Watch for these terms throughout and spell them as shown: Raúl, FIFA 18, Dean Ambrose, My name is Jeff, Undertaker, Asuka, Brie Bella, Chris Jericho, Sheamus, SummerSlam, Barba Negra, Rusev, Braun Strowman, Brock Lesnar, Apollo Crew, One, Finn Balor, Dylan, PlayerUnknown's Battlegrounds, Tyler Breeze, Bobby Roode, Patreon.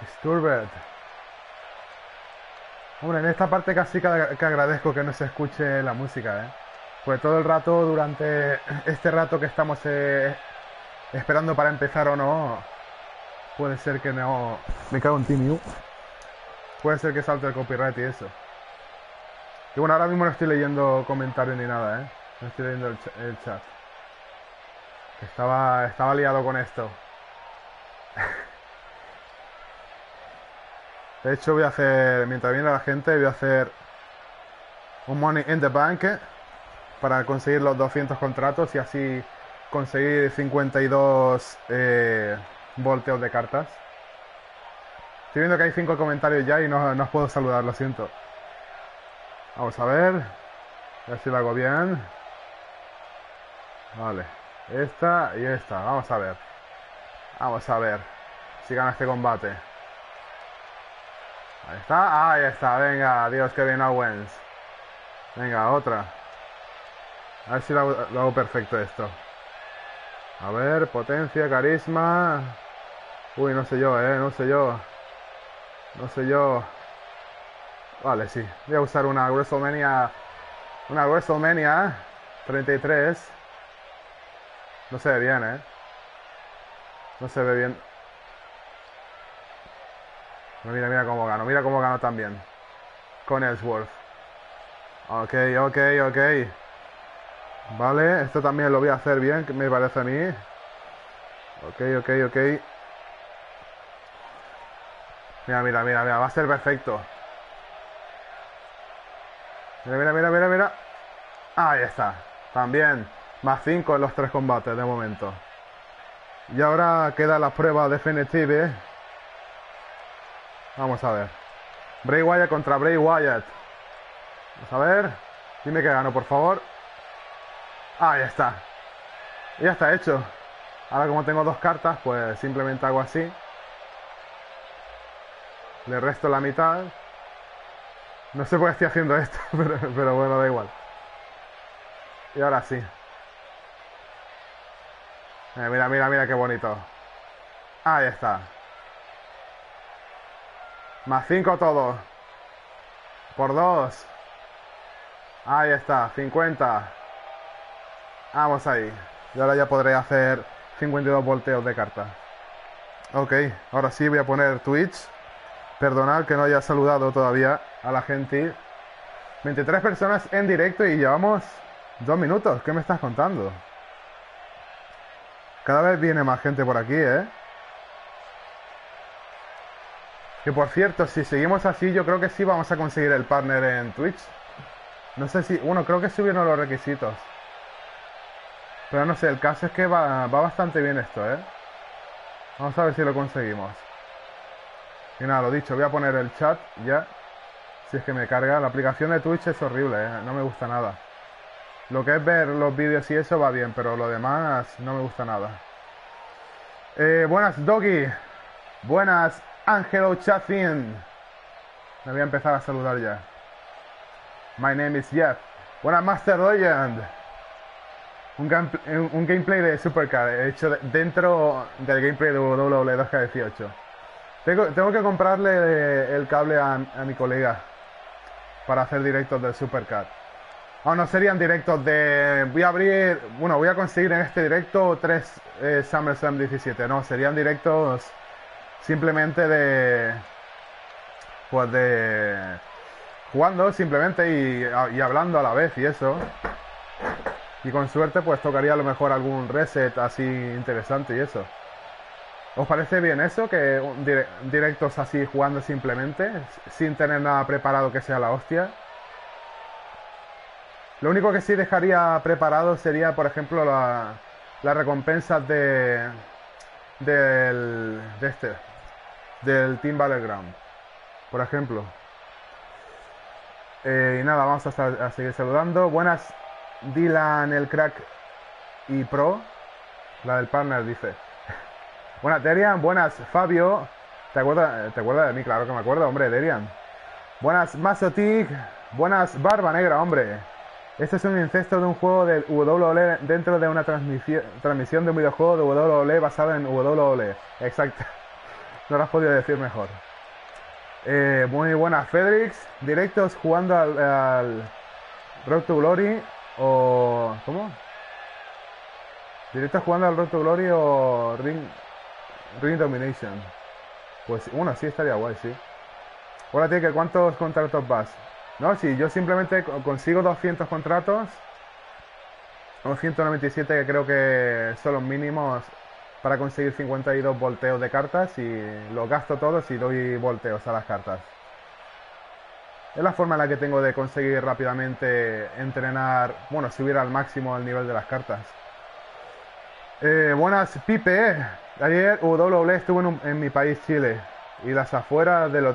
Disturbed. Hombre, en esta parte casi que agradezco que no se escuche la música, ¿eh? Pues todo el rato, durante este rato que estamos esperando para empezar o no, puede ser que no... Me cago en ti, Miu. Puede ser que salte el copyright y eso. Y bueno, ahora mismo no estoy leyendo comentarios ni nada, ¿eh? No estoy leyendo el chat. Estaba liado con esto. De hecho, voy a hacer, mientras viene la gente, voy a hacer un Money in the Bank para conseguir los 200 contratos y así conseguir 52 volteos de cartas. Estoy viendo que hay 5 comentarios ya y no os puedo saludar, lo siento. Vamos a ver. A ver si lo hago bien. Vale. Esta y esta. Vamos a ver. Vamos a ver si gana este combate. Ahí está. Ahí está. Venga. Dios, que bien Owens. Venga, otra. A ver si lo hago perfecto esto. A ver, potencia, carisma. Uy, no sé yo, no sé yo. No sé yo. Vale, sí. Voy a usar una WrestleMania. Una WrestleMania 33. No se ve bien, No se ve bien. Mira, mira cómo gano también. Con Ellsworth. Ok, ok, ok. Vale, esto también lo voy a hacer bien, que me parece a mí. Ok, ok, ok. Mira, mira, mira, mira, va a ser perfecto. Mira, mira, mira, mira, mira. Ahí está, también. Más 5 en los 3 combates de momento. Y ahora queda la prueba definitiva. Vamos a ver. Bray Wyatt contra Bray Wyatt. Vamos a ver. Dime que gano, por favor. Ahí está. Ya está hecho. Ahora como tengo 2 cartas, pues simplemente hago así. Le resto la mitad. No sé por qué estoy haciendo esto, pero bueno, da igual. Y ahora sí. Mira, mira, mira qué bonito. Ahí está. Más 5 todo. Por 2. Ahí está, 50. Vamos ahí. Y ahora ya podré hacer 52 volteos de carta. Ok, ahora sí voy a poner Twitch. Perdonad que no haya saludado todavía a la gente. 23 personas en directo y llevamos 2 minutos. ¿Qué me estás contando? Cada vez viene más gente por aquí, Que por cierto, si seguimos así, yo creo que sí vamos a conseguir el partner en Twitch. No sé si... Bueno, creo que subieron los requisitos. Pero no sé, el caso es que va bastante bien esto, Vamos a ver si lo conseguimos. Y nada, lo dicho, voy a poner el chat ya. Si es que me carga. La aplicación de Twitch es horrible, No me gusta nada. Lo que es ver los vídeos y eso va bien, pero lo demás no me gusta nada. Buenas, Doggy. Buenas, Angelo Chatham. Me voy a empezar a saludar ya. My name is Jeff. Buenas, Master Legend. Un gameplay de Supercard hecho dentro del gameplay de WWE 2K18. Tengo que comprarle el cable a mi colega para hacer directos del Supercard. Aún no serían directos de... voy a conseguir en este directo 3 SummerSlam 17. No, serían directos simplemente de... Pues de... Jugando simplemente y hablando a la vez y eso. Y con suerte pues tocaría a lo mejor algún reset así interesante y eso. ¿Os parece bien eso? Que directos así jugando simplemente, sin tener nada preparado que sea la hostia. Lo único que sí dejaría preparado sería, por ejemplo, las recompensas del Team Battleground, por ejemplo. Y nada, vamos a seguir saludando. Buenas, Dylan, el crack y pro. La del partner dice. Buenas, Darian. Buenas, Fabio. ¿Te acuerdas de mí? Claro que me acuerdo, hombre, Darian. Buenas, Masotic. Buenas, Barba Negra, hombre. Este es un incesto de un juego del WWE dentro de una transmisión de un videojuego de WWE basado en WWE. Exacto. No lo has podido decir mejor. Muy buenas, Fedrix. Directos jugando al Road to Glory o... ¿Cómo? Directos jugando al Road to Glory o Ring Domination. Pues uno sí estaría guay, sí. Hola, tío, ¿cuántos contratos vas? No, si yo simplemente consigo 200 contratos o 197, que creo que son los mínimos para conseguir 52 volteos de cartas, y los gasto todos y doy volteos a las cartas. Es la forma en la que tengo de conseguir rápidamente entrenar, bueno, subir al máximo el nivel de las cartas. Buenas, Pipe. Ayer W estuvo en mi país, Chile, y a las afueras del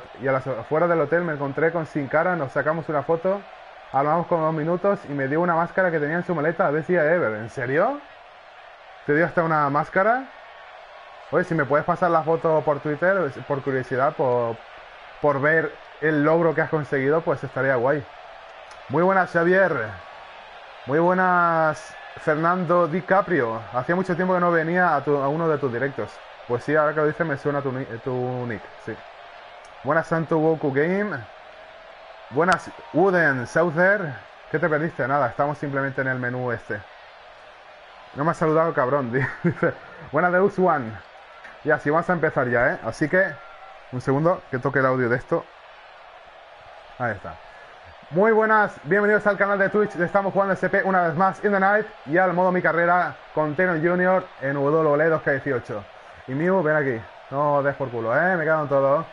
hotel me encontré con Sin Cara, nos sacamos una foto, hablamos como 2 minutos y me dio una máscara que tenía en su maleta, a ver si Ever. ¿En serio? ¿Te dio hasta una máscara? Oye, si me puedes pasar la foto por Twitter, por curiosidad, por ver el logro que has conseguido, pues estaría guay. Muy buenas, Xavier. Muy buenas, Fernando DiCaprio. Hacía mucho tiempo que no venía a uno de tus directos. Pues sí, ahora que lo dices me suena tu nick, sí. Buenas, Santo Goku Game. Buenas, Wooden Souther. ¿Qué te perdiste? Nada, estamos simplemente en el menú este. No me has saludado, cabrón. Dice, buenas, Deus One. Y así vamos a empezar ya, ¿eh? Así que, un segundo, que toque el audio de esto. Ahí está. Muy buenas, bienvenidos al canal de Twitch. Estamos jugando SP una vez más, In The Night, y al modo mi carrera con Taron Jr. en WWE 2K18. Y Miu, ven aquí. No des por culo, ¿eh? Me quedan todos.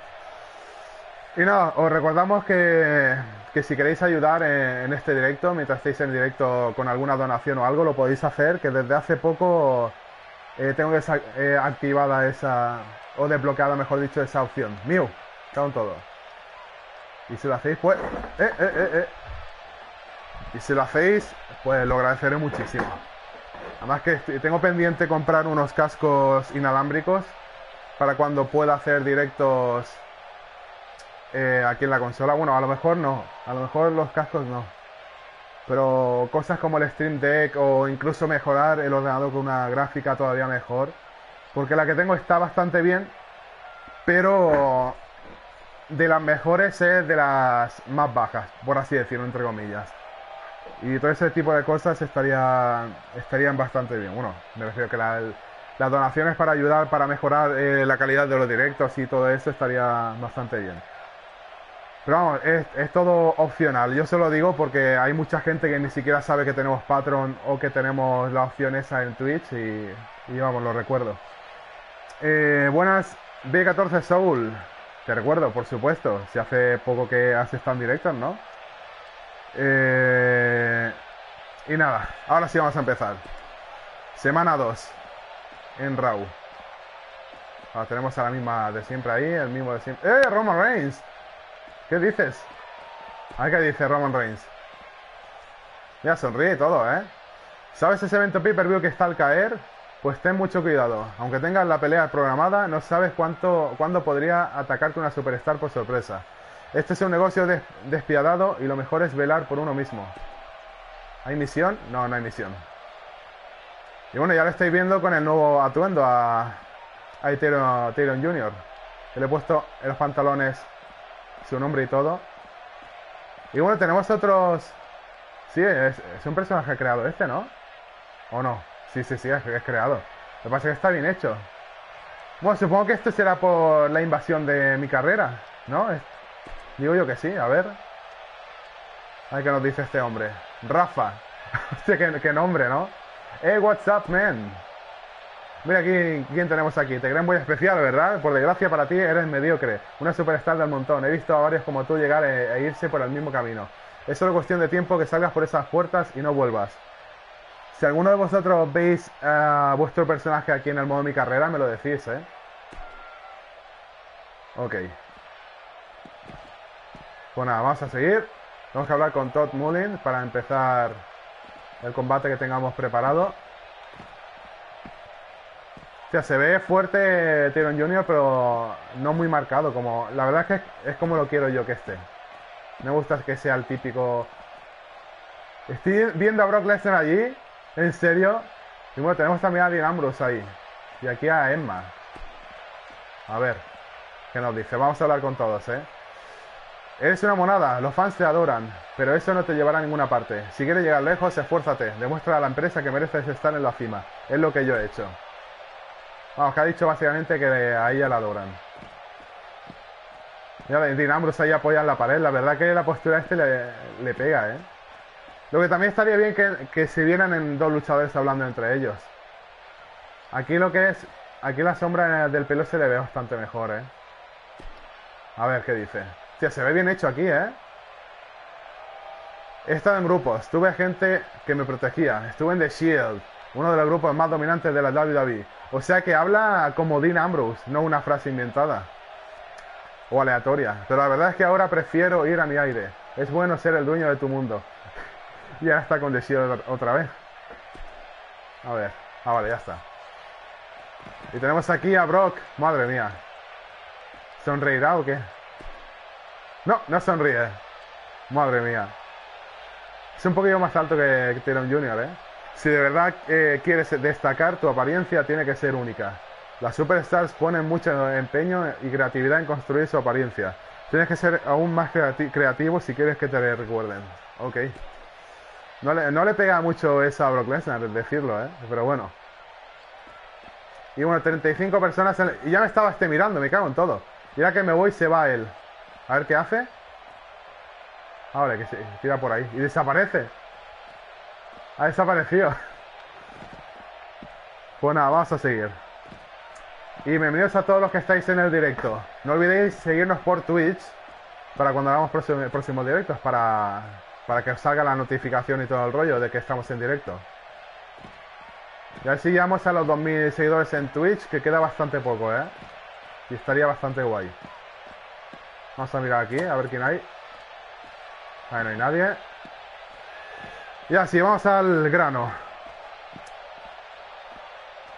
Y nada, os recordamos que si queréis ayudar en este directo, mientras estéis en directo con alguna donación o algo, lo podéis hacer, que desde hace poco tengo activada esa, o desbloqueada, mejor dicho, esa opción. Miu, cago en todo. Y si lo hacéis, pues... Y si lo hacéis, pues lo agradeceré muchísimo. Además que tengo pendiente comprar unos cascos inalámbricos para cuando pueda hacer directos aquí en la consola. Bueno, a lo mejor no, a lo mejor los cascos no, pero cosas como el Stream Deck o incluso mejorar el ordenador con una gráfica todavía mejor, porque la que tengo está bastante bien, pero de las mejores es de las más bajas, por así decirlo, entre comillas. Y todo ese tipo de cosas estarían bastante bien. Bueno, me refiero que las donaciones para ayudar, para mejorar la calidad de los directos y todo eso estaría bastante bien. Pero vamos, es todo opcional. Yo se lo digo porque hay mucha gente que ni siquiera sabe que tenemos Patreon o que tenemos la opción esa en Twitch y vamos, lo recuerdo. Buenas, B14 Soul. Te recuerdo, por supuesto. Si hace poco que has estado en directos, ¿no? Y nada, ahora sí vamos a empezar. Semana 2 en Raw. Ahora tenemos a la misma de siempre ahí, el mismo de siempre. ¡Eh, Roman Reigns! ¿Qué dices? ¿A qué dice Roman Reigns? Ya sonríe y todo, ¿eh? ¿Sabes ese evento pay-per-view que está al caer? Pues ten mucho cuidado. Aunque tengas la pelea programada, no sabes cuándo podría atacarte una superstar por sorpresa. Este es un negocio despiadado y lo mejor es velar por uno mismo. ¿Hay misión? No, no hay misión. Y bueno, ya lo estáis viendo con el nuevo atuendo a Taron Jr., que le he puesto en los pantalones su nombre y todo. Y bueno, tenemos otros... Sí, es un personaje creado este, ¿no? ¿O no? Sí, es creado. Lo que pasa es que está bien hecho. Bueno, supongo que esto será por la invasión de mi carrera, ¿no? Digo yo que sí, a ver. A ver qué nos dice este hombre. Rafa. Hostia, qué nombre, ¿no? Hey, what's up, man? Mira aquí, ¿quién tenemos aquí? Te creen muy especial, ¿verdad? Por desgracia para ti eres mediocre. Una superstar del montón. He visto a varios como tú llegar e irse por el mismo camino. Es solo cuestión de tiempo que salgas por esas puertas y no vuelvas. Si alguno de vosotros veis a vuestro personaje aquí en el modo de mi carrera, me lo decís, ¿eh? Ok. Pues nada, vamos a seguir. Tenemos que hablar con Todd Mullen para empezar el combate que tengamos preparado. O sea, se ve fuerte Taron Jr., pero no muy marcado. Como, la verdad es que es como lo quiero yo que esté. Me gusta que sea el típico... Estoy viendo a Brock Lesnar allí. ¿En serio? Y bueno, tenemos también a Dean Ambrose ahí. Y aquí a Emma. A ver. que nos dice, vamos a hablar con todos, ¿eh? Eres una monada, los fans te adoran, pero eso no te llevará a ninguna parte. Si quieres llegar lejos, esfuérzate, demuestra a la empresa que mereces estar en la cima. Es lo que yo he hecho. Vamos, que ha dicho básicamente que a ella la adoran. Mira, Dean Ambrose ahí apoya en la pared. La verdad que la postura este le pega, ¿eh? Lo que también estaría bien que se vieran en dos luchadores hablando entre ellos. Aquí lo que es... Aquí la sombra del pelo se le ve bastante mejor, ¿eh? A ver qué dice. Hostia, se ve bien hecho aquí, ¿eh? He estado en grupos. Tuve gente que me protegía. Estuve en The Shield, uno de los grupos más dominantes de la WWE. O sea que habla como Dean Ambrose, no una frase inventada o aleatoria. Pero la verdad es que ahora prefiero ir a mi aire. Es bueno ser el dueño de tu mundo. Y ahora está con The Shield otra vez. A ver. Ah, vale, ya está. Y tenemos aquí a Brock. Madre mía. ¿Sonreirá o qué? No, no sonríe. Madre mía. Es un poquillo más alto que Taron Jr., ¿eh? Si de verdad quieres destacar, tu apariencia tiene que ser única. Las superstars ponen mucho empeño y creatividad en construir su apariencia. Tienes que ser aún más creativo si quieres que te recuerden. Ok. No le pega mucho eso a Brock Lesnar, decirlo, ¿eh? Pero bueno. Y bueno, 35 personas... Y ya me estaba mirando, me cago en todo. Y ya que me voy, se va él. A ver qué hace. Ahora que sí, tira por ahí. Y desaparece. Ha desaparecido. Pues nada, vamos a seguir. Y bienvenidos a todos los que estáis en el directo. No olvidéis seguirnos por Twitch. Para cuando hagamos próximos directos. Para que os salga la notificación y todo el rollo de que estamos en directo. Y así llegamos a los 2000 seguidores en Twitch, que queda bastante poco, ¿eh? Y estaría bastante guay. Vamos a mirar aquí, a ver quién hay. Ahí no hay nadie. Y así, vamos al grano.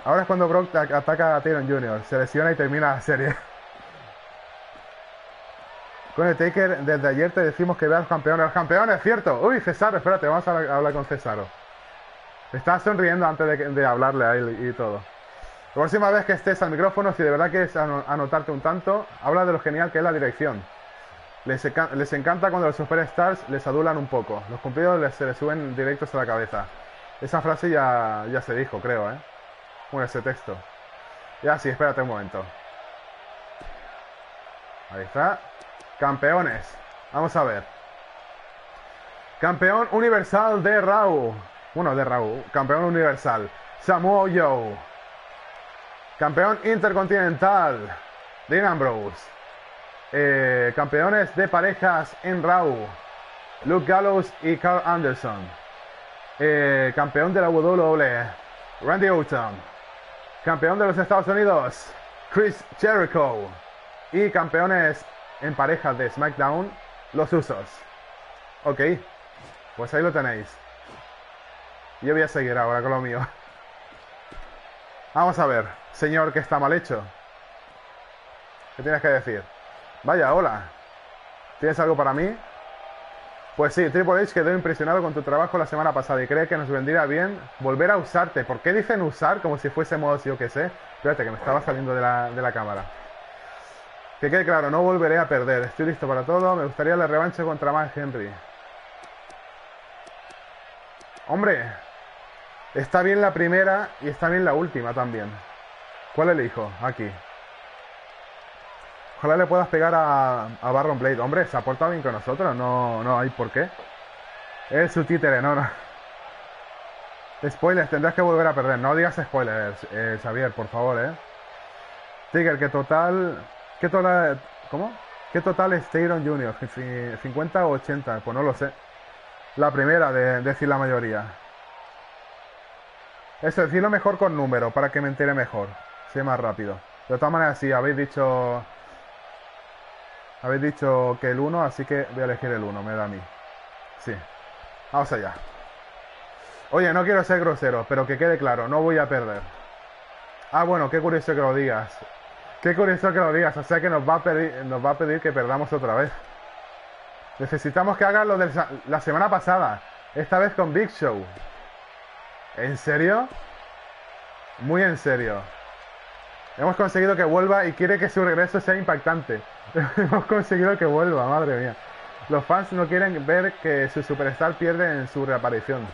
Ahora es cuando Brock ataca a Taron Jr. Se lesiona y termina la serie. Con el Taker, desde ayer te decimos que veas campeones. ¡Los campeones, es cierto! ¡Uy, Cesaro! Espérate, vamos a hablar con Cesaro. Estaba sonriendo antes de hablarle a él y todo. La próxima vez que estés al micrófono, si de verdad quieres anotarte un tanto, habla de lo genial que es la dirección. Les encanta cuando los superstars les adulan un poco. Los cumplidos se les suben directos a la cabeza. Esa frase ya se dijo, creo, ¿eh? Bueno, ese texto. Ya sí, espérate un momento. Ahí está. Campeones. Vamos a ver. Campeón universal de Raúl. Bueno, de Raúl, campeón universal Samoa Joe. Campeón intercontinental Dean Ambrose. Campeones de parejas en Raúl, Luke Gallows y Karl Anderson. Campeón de la WWE, Randy Orton. Campeón de los Estados Unidos, Chris Jericho. Y campeones en parejas de SmackDown, los Usos. Ok, pues ahí lo tenéis. Yo voy a seguir ahora con lo mío. Vamos a ver, señor, que está mal hecho. ¿Qué tienes que decir? Vaya, hola. ¿Tienes algo para mí? Pues sí, Triple H quedó impresionado con tu trabajo la semana pasada y cree que nos vendría bien volver a usarte. ¿Por qué dicen usar? Como si fuésemos, yo qué sé. Espérate, que me estaba saliendo de la cámara. Que quede claro, no volveré a perder. Estoy listo para todo. Me gustaría la revancha contra Mark Henry. Hombre... Está bien la primera y está bien la última también. ¿Cuál elijo? Aquí. Ojalá le puedas pegar a Baron Blade. Hombre, se ha portado bien con nosotros. No hay por qué. Es su títere, no. Spoilers, tendrás que volver a perder. No digas spoilers, Xavier, por favor, ¿eh? Tiger, que total... ¿Qué total? ¿Cómo? ¿Qué total es Taron Jr.? ¿50 o 80? Pues no lo sé. La primera, de decir la mayoría. Eso, decirlo mejor con número, para que me entere mejor. Sea más rápido. De todas maneras, sí, habéis dicho que el 1, así que voy a elegir el 1, me da a mí. Sí. Vamos allá. Oye, no quiero ser grosero, pero que quede claro, no voy a perder. Ah, bueno, qué curioso que lo digas. Qué curioso que lo digas, o sea que nos va a pedir que perdamos otra vez. Necesitamos que hagas lo de la semana pasada. Esta vez con Big Show. ¿En serio? Muy en serio. Hemos conseguido que vuelva y quiere que su regreso sea impactante. Hemos conseguido que vuelva, madre mía. Los fans no quieren ver que su superstar pierde en su reaparición.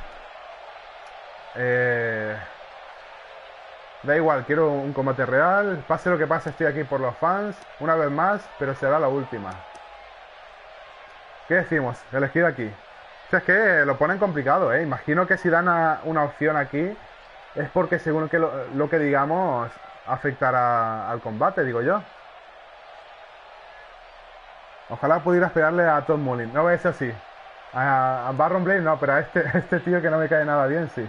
Da igual, quiero un combate real. Pase lo que pase, estoy aquí por los fans. Una vez más, pero será la última. ¿Qué decimos? Elegido aquí. O sea, es que lo ponen complicado, ¿eh? Imagino que si dan una opción aquí es porque según que lo que digamos afectará al combate, digo yo. Ojalá pudiera pegarle a Todd Mullen. No, eso sí. A Baron Blade no, pero a este tío que no me cae nada bien, sí.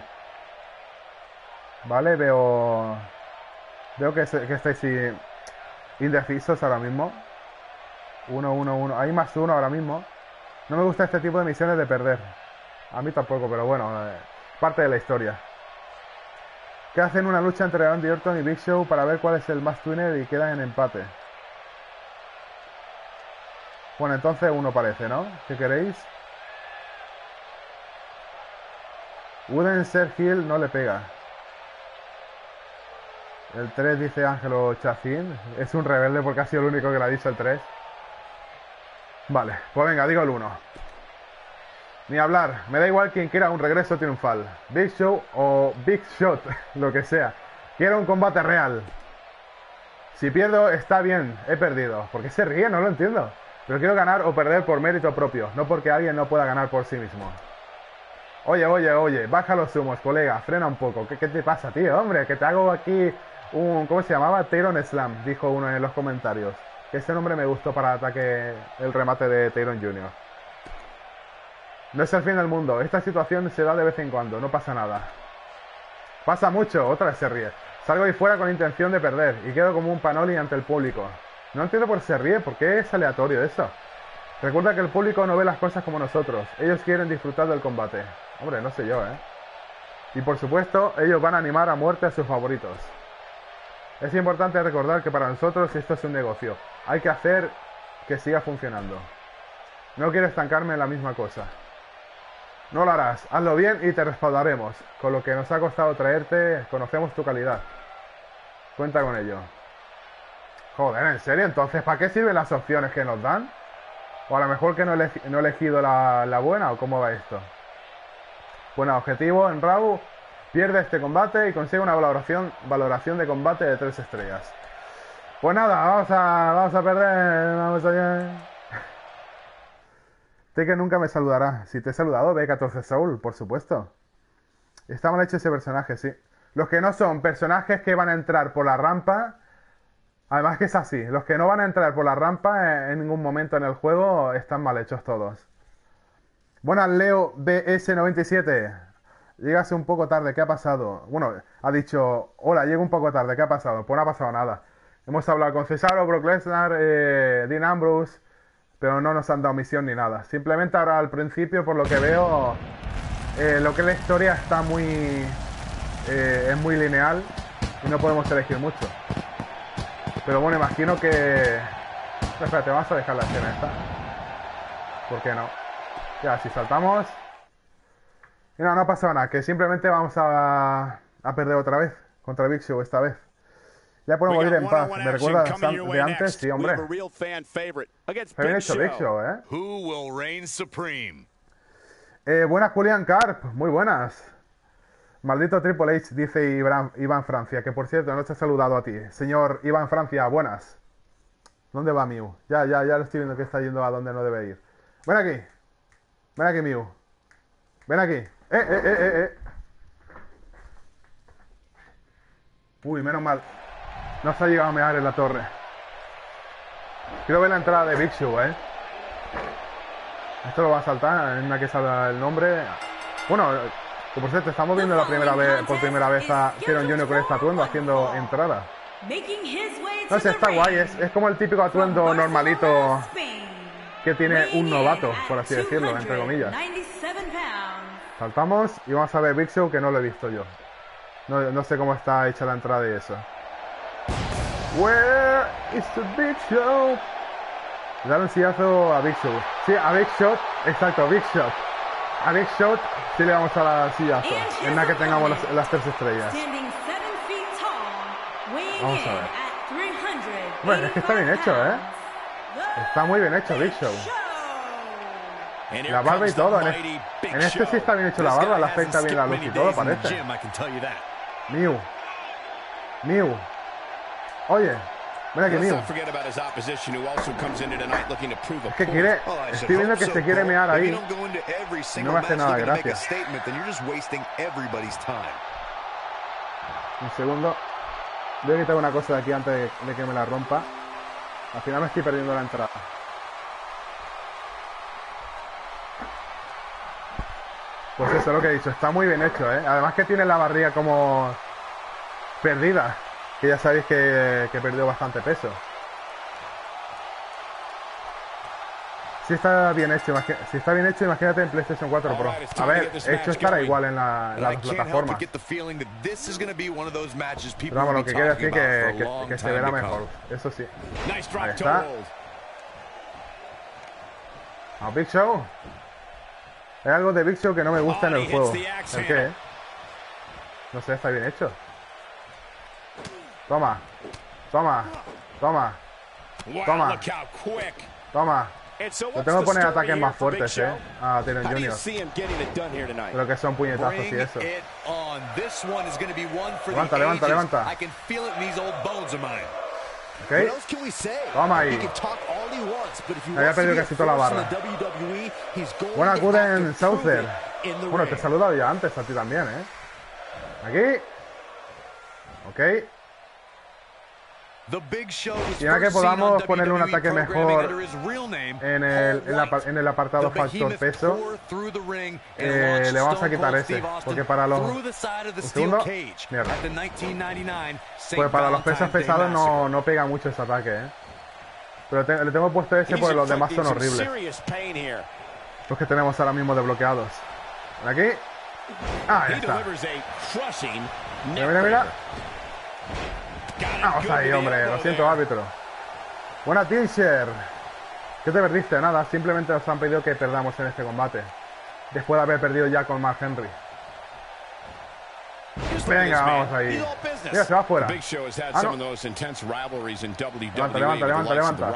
Vale, veo que estáis indecisos ahora mismo. 1-1-1. Hay más uno ahora mismo. No me gusta este tipo de misiones de perder. A mí tampoco, pero bueno, parte de la historia. Que hacen una lucha entre Randy Orton y Big Show para ver cuál es el más winner y quedan en empate. Bueno, entonces uno parece, ¿no? ¿Qué queréis? Wooden Ser Hill no le pega. El 3 dice Ángelo Chacín. Es un rebelde porque ha sido el único que le ha dicho el 3. Vale, pues venga, digo el 1. Ni hablar, me da igual quien quiera un regreso triunfal. Big Show o Big Shot, lo que sea. Quiero un combate real. Si pierdo, está bien, he perdido. ¿Por qué se ríe? No lo entiendo. Pero quiero ganar o perder por mérito propio, no porque alguien no pueda ganar por sí mismo. Oye, oye, oye, baja los humos, colega, frena un poco. ¿Qué te pasa, tío? Hombre, que te hago aquí un... ¿Cómo se llamaba? Taron Slam, dijo uno en los comentarios. Que ese nombre me gustó para ataque el remate de Taron Jr. No es el fin del mundo. Esta situación se da de vez en cuando. No pasa nada. Pasa mucho. Otra vez se ríe. Salgo ahí fuera con intención de perder. Y quedo como un panoli ante el público. No entiendo por qué se ríe. ¿Por qué es aleatorio eso? Recuerda que el público no ve las cosas como nosotros. Ellos quieren disfrutar del combate. Hombre, no sé yo, ¿eh? Y por supuesto, ellos van a animar a muerte a sus favoritos. Es importante recordar que para nosotros esto es un negocio. Hay que hacer que siga funcionando. No quiero estancarme en la misma cosa. No lo harás. Hazlo bien y te respaldaremos. Con lo que nos ha costado traerte, conocemos tu calidad. Cuenta con ello. Joder, ¿en serio? Entonces, ¿para qué sirven las opciones que nos dan? O a lo mejor que no he elegido la buena, ¿o cómo va esto? Bueno, objetivo en Raw... Pierde este combate y consigue una valoración de combate de 3 estrellas. Pues nada, vamos a perder. Vamos allá. Sé que nunca me saludará. Si te he saludado, B14 Soul, por supuesto. Está mal hecho ese personaje, sí. Los que no son personajes que van a entrar por la rampa... Además que es así. Los que no van a entrar por la rampa en ningún momento en el juego están mal hechos todos. Buenas, Leo BS97. Llegas un poco tarde, ¿qué ha pasado? Bueno, ha dicho, hola, llego un poco tarde, ¿qué ha pasado? Pues no ha pasado nada. Hemos hablado con Cesaro, Brock Lesnar, Dean Ambrose, pero no nos han dado misión ni nada. Simplemente ahora al principio, por lo que veo, lo que es la historia está es muy lineal y no podemos elegir mucho. Pero bueno, imagino que... No, espérate, vamos a dejar la escena esta. ¿Por qué no? Ya, si saltamos... Y no, no ha pasado nada, que simplemente vamos a perder otra vez contra Big Show esta vez. Ya podemos morir en paz. ¿Me recuerdas de antes? Sí, hombre. Está bien hecho Big Show, ¿eh? Buenas, Julian Carp. Muy buenas. Maldito Triple H, dice Iván Francia. Que por cierto, no te he saludado a ti. Señor Iván Francia, buenas. ¿Dónde va Mew? Ya lo estoy viendo que está yendo a donde no debe ir. Ven aquí. Ven aquí, Mew. Ven aquí. Uy, menos mal. No se ha llegado a mear en la torre. Quiero ver la entrada de Big Show, ¿eh? Esto lo va a saltar en la que salga el nombre. Bueno, que por cierto, estamos viendo por primera vez a Taron Jr. con este atuendo haciendo entrada. No sé, está guay. Es como el típico atuendo normalito que tiene un novato, por así decirlo, entre comillas. Saltamos y vamos a ver Big Show, que no lo he visto yo. No sé cómo está hecha la entrada de eso. Where is the Big Show? Dar un sillazo a Big Show. Sí, a Big Shot, exacto, Big Shot. A Big Shot sí le vamos a dar sillazo. En la que tengamos las 3 estrellas. Vamos a ver. Bueno, está bien hecho, ¿eh? Está muy bien hecho Big Show. La barba y todo. En este sí está bien hecho la barba, le afecta bien la luz y todo, parece. Miu. Oye, mira que Miu. Es que quiere... Estoy viendo que se quiere mear ahí. No me hace nada, gracias. Un segundo. Voy a quitar una cosa de aquí antes de que me la rompa. Al final me estoy perdiendo la entrada. Pues eso es lo que he dicho, está muy bien hecho, ¿eh? Además que tiene la barriga como... perdida. Que ya sabéis que perdió bastante peso. Si está bien hecho, imagínate en PlayStation 4 Pro. A ver, hecho estará igual en las plataformas. Pero vamos, lo que quiero decir que se verá mejor. Eso sí. Ahí está. A Big Show. Hay algo de Big Show que no me gusta en el juego. ¿El qué? No sé, está bien hecho. Toma. Toma. Lo tengo que poner ataques más fuertes, a Taron Jr. Pero que son puñetazos y eso. Levanta. Ok. Toma ahí. Había perdido casi toda la barra. Buena Guden Souther. Bueno, te he saludado ya antes a ti también, ¿eh? Aquí. Ok. Y ahora que podamos ponerle un ataque mejor en el apartado factor peso, le vamos a quitar ese, porque para los... ¿Un segundo? Mierda. Pues para los pesos pesados no pega mucho ese ataque, ¿eh? Pero le tengo puesto ese porque los demás son horribles. Los que tenemos ahora mismo desbloqueados. Aquí. Ah, ya está. Mira. Vamos ahí, hombre, lo siento, árbitro. Buena teacher. ¿Qué te perdiste? Nada, simplemente nos han pedido que perdamos en este combate. Después de haber perdido ya con Mark Henry. Venga, vamos ahí. Mira, se va afuera. Ah, no. Levanta.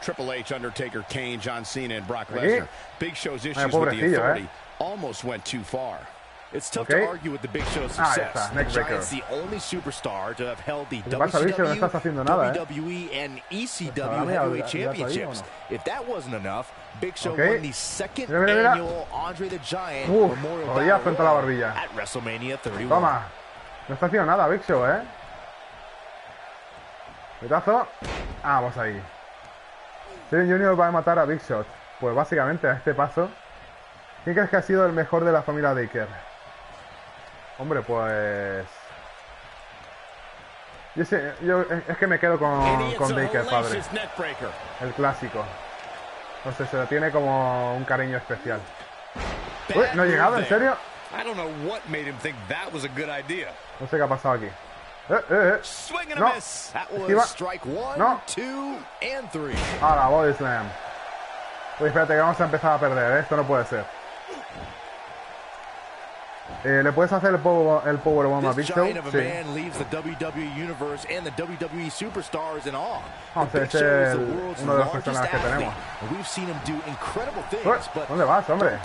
Triple H, Undertaker, Kane, John Cena y Brock Lesnar. Big Show's issues with the authority almost went too far. It's tough to argue with the Big Show's success. The Giant's the only superstar to have held the WCW, WWE, and ECW heavyweight championships. If that wasn't enough, Big Show won the second annual Andre the Giant Memorial Battle at WrestleMania 31. Toma, no está haciendo nada Big Show, ¿eh? Petazo. Ah, vamos ahí. Taron Jr. va a matar a Big Show. Pues básicamente a este paso. ¿Quién crees que ha sido el mejor de la familia Taker? Hombre, pues... Yo es que me quedo con Taker, padre. El clásico. No sé, se lo tiene como un cariño especial. Uy, ¿no ha llegado? ¿En serio? No sé qué ha pasado aquí. No. Esquiva. No. Ahora, body slam. Uy, espérate que vamos a empezar a perder, ¿eh? Esto no puede ser. ¿Le puedes hacer el powerbomb a Big Show? Sí. Vamos a ser uno de los personajes que tenemos. ¿Dónde vas, hombre?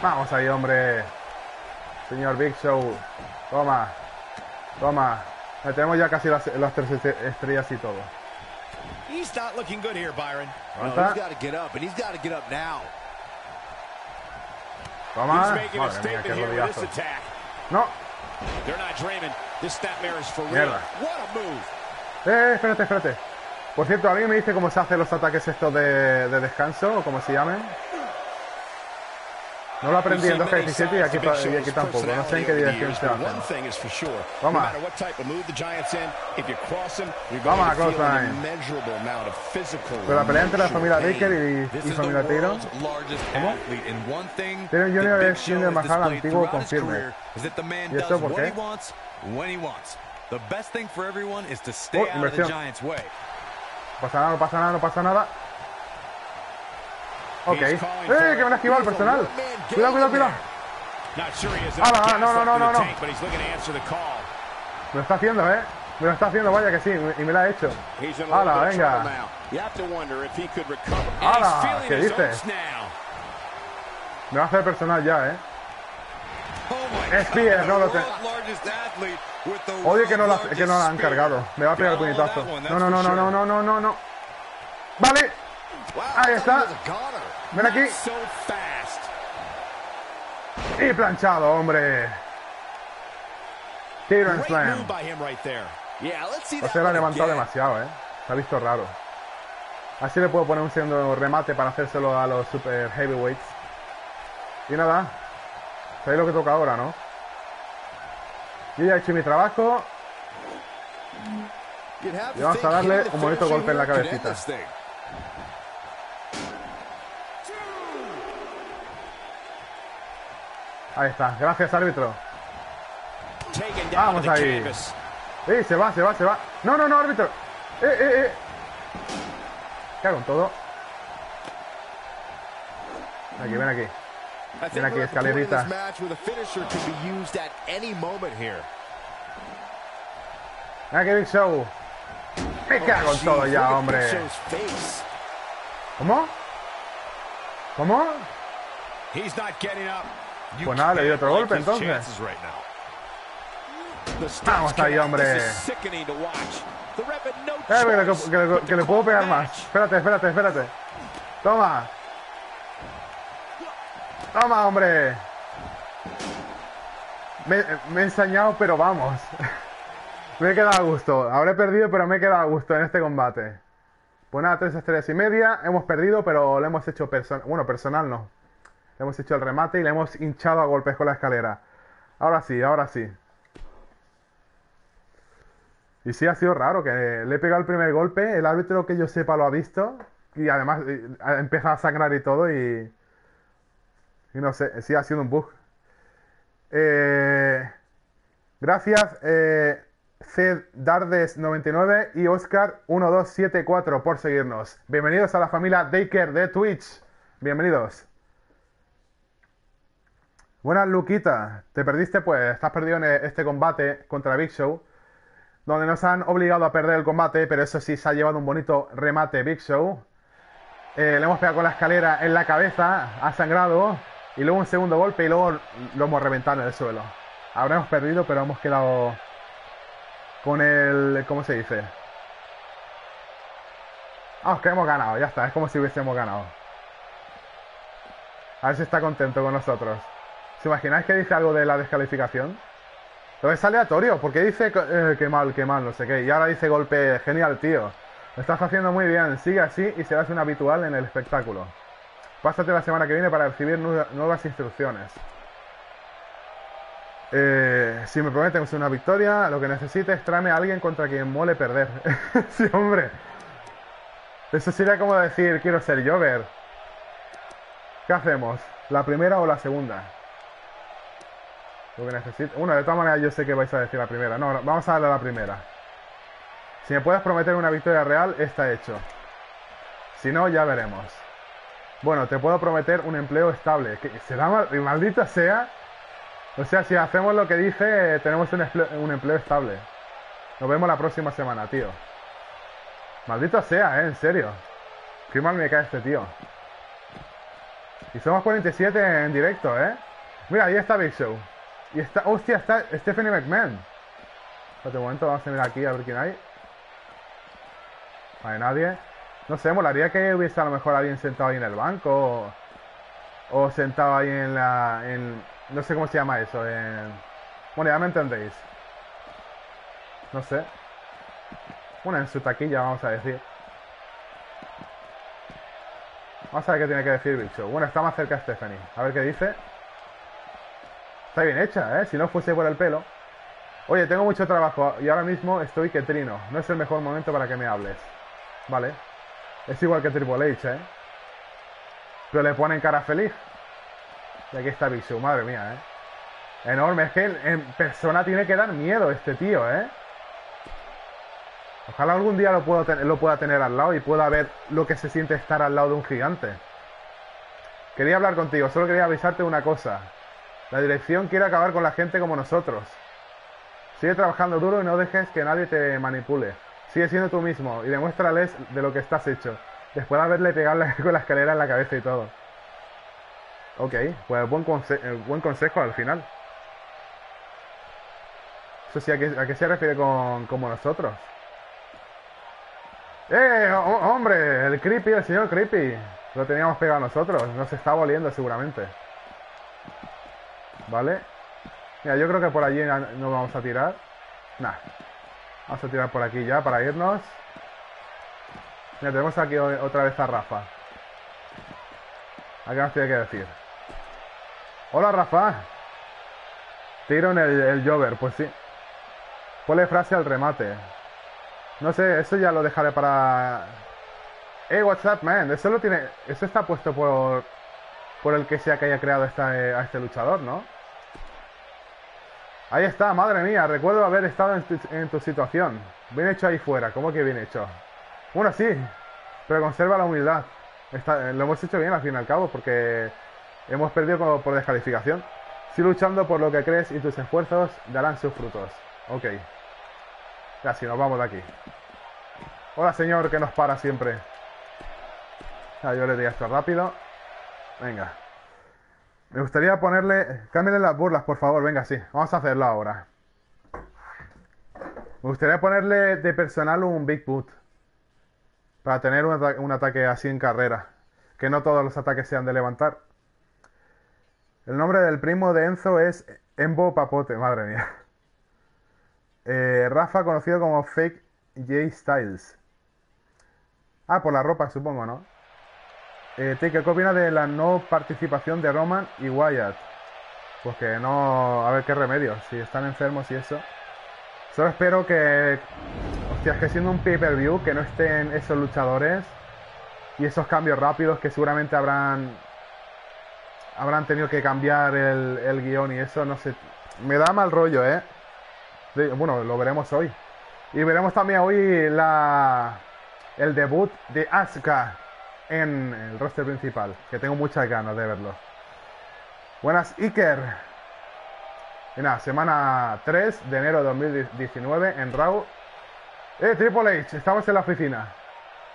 Vamos ahí, hombre. Señor Big Show. Toma. Le tenemos ya casi las 3 estrellas y todo. Levanta. Toma. Madre mía, qué rodillazo. No. Mierda. Espérate. Por cierto, ¿alguien me dice cómo se hacen los ataques estos de descanso? O como se llamen. No lo aprendí en 2K17 y aquí tampoco. No sé en qué dirección se hace. Vamos a close line. Pero la pelea entre la familia Taker y familia Taron. ¿Cómo? Taron Jr. es el Junior Mahal antiguo con firme. ¿Y esto por qué? Inversión. No pasa nada. Ok. ¡Que me la esquiva el personal! ¡Cuidado! ¡Ah, no! Lo está haciendo, ¿eh? Me lo está haciendo, vaya que sí, y me la ha hecho. ¡Hala, venga! ¡Hala! ¿Qué dices? Me va a hacer personal ya, ¿eh? Es Spears, no lo sé. Odio que no la han cargado. Me va a pegar el puñetazo. No, no, no, no, no, no, no, no, no. ¡Vale! Ahí está. Ven aquí. Y planchado, hombre. Tiro en slam. O sea, la ha levantado demasiado, ¿eh? Se ha visto raro. Así le puedo poner un segundo remate para hacérselo a los super heavyweights. Y nada. ¿Sabéis lo que toca ahora, no? Yo ya he hecho mi trabajo. Y vamos a darle un bonito golpe en la cabecita. Ahí está. Gracias, árbitro. Vamos ahí. Se va, se va, se va. No, no, no, árbitro. Cago en todo. Aquí, ven aquí. Ven aquí, escalerita. Mira que Big Show. Me cago en todo ya, hombre. ¿Cómo? ¿Cómo? Pues nada, le dio otro golpe entonces. Vamos ahí, hombre. Que le puedo pegar más. Espérate, espérate, espérate. Toma. Toma, hombre. Me he ensañado, pero vamos. Me he quedado a gusto. Habré perdido, pero me he quedado a gusto en este combate. Pues nada, 3 estrellas y media. Hemos perdido, pero le hemos hecho personal. Bueno, personal no. Le hemos hecho el remate y le hemos hinchado a golpes con la escalera. Ahora sí, ahora sí. Y sí, ha sido raro que le he pegado el primer golpe, el árbitro que yo sepa lo ha visto, y además empieza a sangrar y todo, y no sé, sí ha sido un bug. Gracias, Cdardes99 y Oscar1274 por seguirnos. Bienvenidos a la familia Daker de Twitch. Bienvenidos. Buenas, Luquita. Te perdiste, pues, estás perdido en este combate contra Big Show, donde nos han obligado a perder el combate, pero eso sí, se ha llevado un bonito remate Big Show. Le hemos pegado con la escalera en la cabeza, ha sangrado, y luego un segundo golpe y luego lo hemos reventado en el suelo. Habremos perdido, pero hemos quedado con el... ¿cómo se dice? Ah, es que hemos ganado, ya está, es como si hubiésemos ganado. A ver si está contento con nosotros. ¿Se imagináis que dice algo de la descalificación? Pero es aleatorio, porque dice que mal, no sé qué. Y ahora dice golpe, genial, tío. Lo estás haciendo muy bien, sigue así y serás un habitual en el espectáculo. Pásate la semana que viene para recibir nuevas instrucciones. Si me prometen una victoria, lo que necesites, tráeme a alguien contra quien mole perder. Sí, hombre. Eso sería como decir, quiero ser Jover. ¿Qué hacemos? ¿La primera o la segunda? Lo que necesito. Bueno, de todas maneras yo sé que vais a decir la primera. No, vamos a darle a la primera. Si me puedes prometer una victoria real, está hecho. Si no, ya veremos. Bueno, te puedo prometer un empleo estable. ¿Qué? ¿Será maldita sea? O sea, si hacemos lo que dice, tenemos un empleo estable. Nos vemos la próxima semana, tío. Maldita sea, en serio. Qué mal me cae este tío. Y somos 47 en directo, ¿eh? Mira, ahí está Big Show. Y está... ¡Hostia! Está Stephanie McMahon. Espérate un momento, vamos a mirar aquí a ver quién hay. No hay nadie. No sé, molaría que hubiese a lo mejor alguien sentado ahí en el banco. O sentado ahí en la... no sé cómo se llama eso. Bueno, ya me entendéis. No sé. Bueno, en su taquilla, vamos a decir. Vamos a ver qué tiene que decir Big Show. Bueno, está más cerca Stephanie. A ver qué dice. Está bien hecha, ¿eh? Si no fuese por el pelo. Oye, tengo mucho trabajo y ahora mismo estoy que trino. No es el mejor momento para que me hables. Vale. Es igual que Triple H, ¿eh? Pero le ponen cara feliz. Y aquí está Big Show, madre mía, ¿eh? Enorme. Es que en persona tiene que dar miedo este tío, ¿eh? Ojalá algún día lo pueda tener al lado y pueda ver lo que se siente estar al lado de un gigante. Quería hablar contigo, solo quería avisarte una cosa. La dirección quiere acabar con la gente como nosotros. Sigue trabajando duro y no dejes que nadie te manipule. Sigue siendo tú mismo y demuéstrales de lo que estás hecho. Después de haberle pegado con la escalera en la cabeza y todo. Ok, pues buen consejo al final. Eso sí, ¿a qué se refiere con como nosotros? ¡Eh, hombre! El creepy, el señor creepy. Lo teníamos pegado a nosotros. Nos está volviendo seguramente. Vale. Mira, yo creo que por allí no vamos a tirar. Nah. Vamos a tirar por aquí ya para irnos. Mira, tenemos aquí otra vez a Rafa. Acá nos tiene que decir. ¡Hola, Rafa! Tiro en el Jover, pues sí. Ponle frase al remate. No sé, eso ya lo dejaré para... Hey, what's up, man. Eso lo tiene... Eso está puesto por el que sea que haya creado a este luchador, ¿no? Ahí está, madre mía. Recuerdo haber estado en tu situación. Bien hecho ahí fuera. ¿Cómo que bien hecho? Bueno, sí. Pero conserva la humildad. Lo hemos hecho bien al fin y al cabo, porque hemos perdido por descalificación. Sigue luchando por lo que crees y tus esfuerzos darán sus frutos. Ok. Ya, si nos vamos de aquí. Hola, señor, que nos para siempre. Ya, yo le di esto rápido. Venga. Me gustaría ponerle... Cámbiale las burlas, por favor. Venga, sí. Vamos a hacerlo ahora. Me gustaría ponerle de personal un Big Boot. Para tener un ataque así en carrera. Que no todos los ataques sean de levantar. El nombre del primo de Enzo es Embo Papote, madre mía. Rafa, conocido como Fake J Styles. Ah, por la ropa, supongo, ¿no? Taker, ¿qué opina de la no participación de Roman y Wyatt? Pues que no... A ver qué remedio, si están enfermos y eso. Solo espero que... Hostias, que siendo un pay-per-view, que no estén esos luchadores y esos cambios rápidos que seguramente habrán tenido que cambiar el guión y eso, no sé. Me da mal rollo, ¿eh? Bueno, lo veremos hoy. Y veremos también hoy el debut de Asuka en el roster principal, que tengo muchas ganas de verlo. Buenas, Iker. Y nada, semana 3 de enero de 2019 en Raw. Triple H, estamos en la oficina.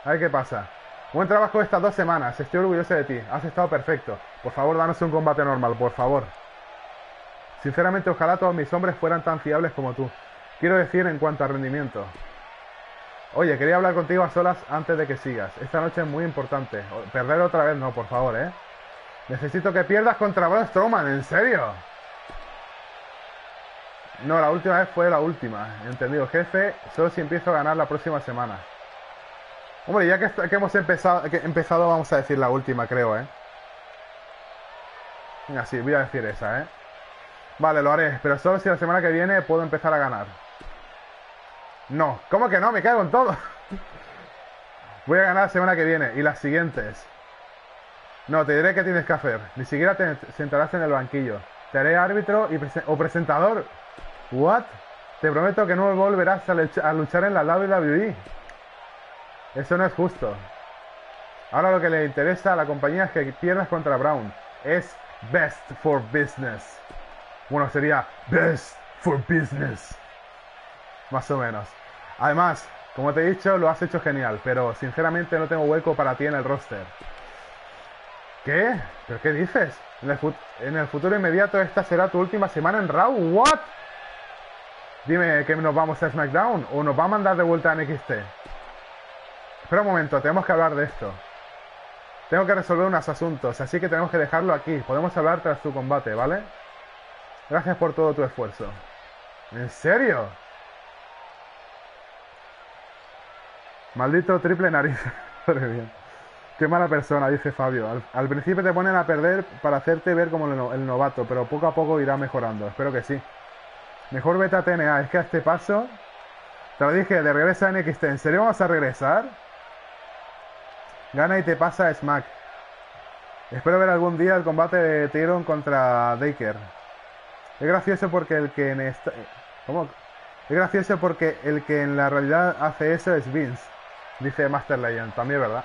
A ver qué pasa. Buen trabajo estas 2 semanas, estoy orgulloso de ti, has estado perfecto. Por favor, danos un combate normal, por favor. Sinceramente, ojalá todos mis hombres fueran tan fiables como tú. Quiero decir, en cuanto a rendimiento. Oye, quería hablar contigo a solas antes de que sigas. Esta noche es muy importante. Perder otra vez no, por favor, ¿eh? Necesito que pierdas contra Braun Strowman, ¿en serio? No, la última vez fue la última. Entendido, jefe. Solo si empiezo a ganar la próxima semana. Hombre, ya que hemos empezado, vamos a decir la última, creo, ¿eh? Así, voy a decir esa, ¿eh? Vale, lo haré, pero solo si la semana que viene puedo empezar a ganar. No, ¿cómo que no? Me cago en todo. Voy a ganar la semana que viene y las siguientes. No, te diré qué tienes que hacer. Ni siquiera te sentarás en el banquillo. Te haré árbitro o presentador. ¿What? Te prometo que no volverás a luchar en la WWE. Eso no es justo. Ahora lo que le interesa a la compañía es que pierdas contra Brown. Es best for business. Bueno, sería best for business. Más o menos. Además, como te he dicho, lo has hecho genial. Pero, sinceramente, no tengo hueco para ti en el roster. ¿Qué? ¿Pero qué dices? En el futuro inmediato esta será tu última semana en Raw. ¿What? Dime que nos vamos a SmackDown o nos va a mandar de vuelta a NXT. Espera un momento, tenemos que hablar de esto. Tengo que resolver unos asuntos, así que tenemos que dejarlo aquí. Podemos hablar tras tu combate, ¿vale? Gracias por todo tu esfuerzo. ¿En serio? Maldito triple nariz. Madre mía. Qué mala persona, dice Fabio. Al principio te ponen a perder para hacerte ver como el novato, pero poco a poco irá mejorando. Espero que sí. Mejor vete a TNA. Es que a este paso... Te lo dije, de regreso a NXT. ¿En serio vamos a regresar? Gana y te pasa Smack. Espero ver algún día el combate de Taron contra Taker. Es gracioso porque el que en la realidad hace eso es Vince, dice Master Legend, también verdad.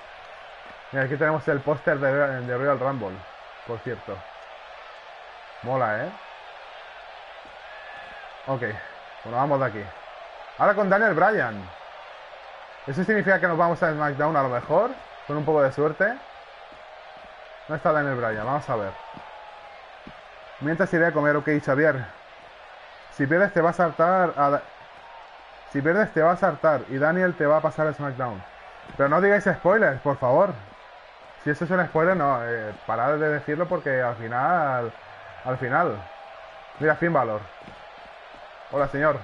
Mira, aquí tenemos el póster de Royal Rumble, por cierto. Mola, ¿eh? Ok, Bueno, vamos de aquí. Ahora con Daniel Bryan. Eso significa que nos vamos a SmackDown a lo mejor. Con un poco de suerte. No está Daniel Bryan, vamos a ver. Mientras iré a comer, ok, Xavier. Si pierdes te vas a hartar a... Si pierdes te vas a hartar y Daniel te va a pasar a SmackDown. Pero no digáis spoilers, por favor. Si eso es un spoiler, no, parad de decirlo porque al final... Al final... Mira, Finn Balor. Hola, señor.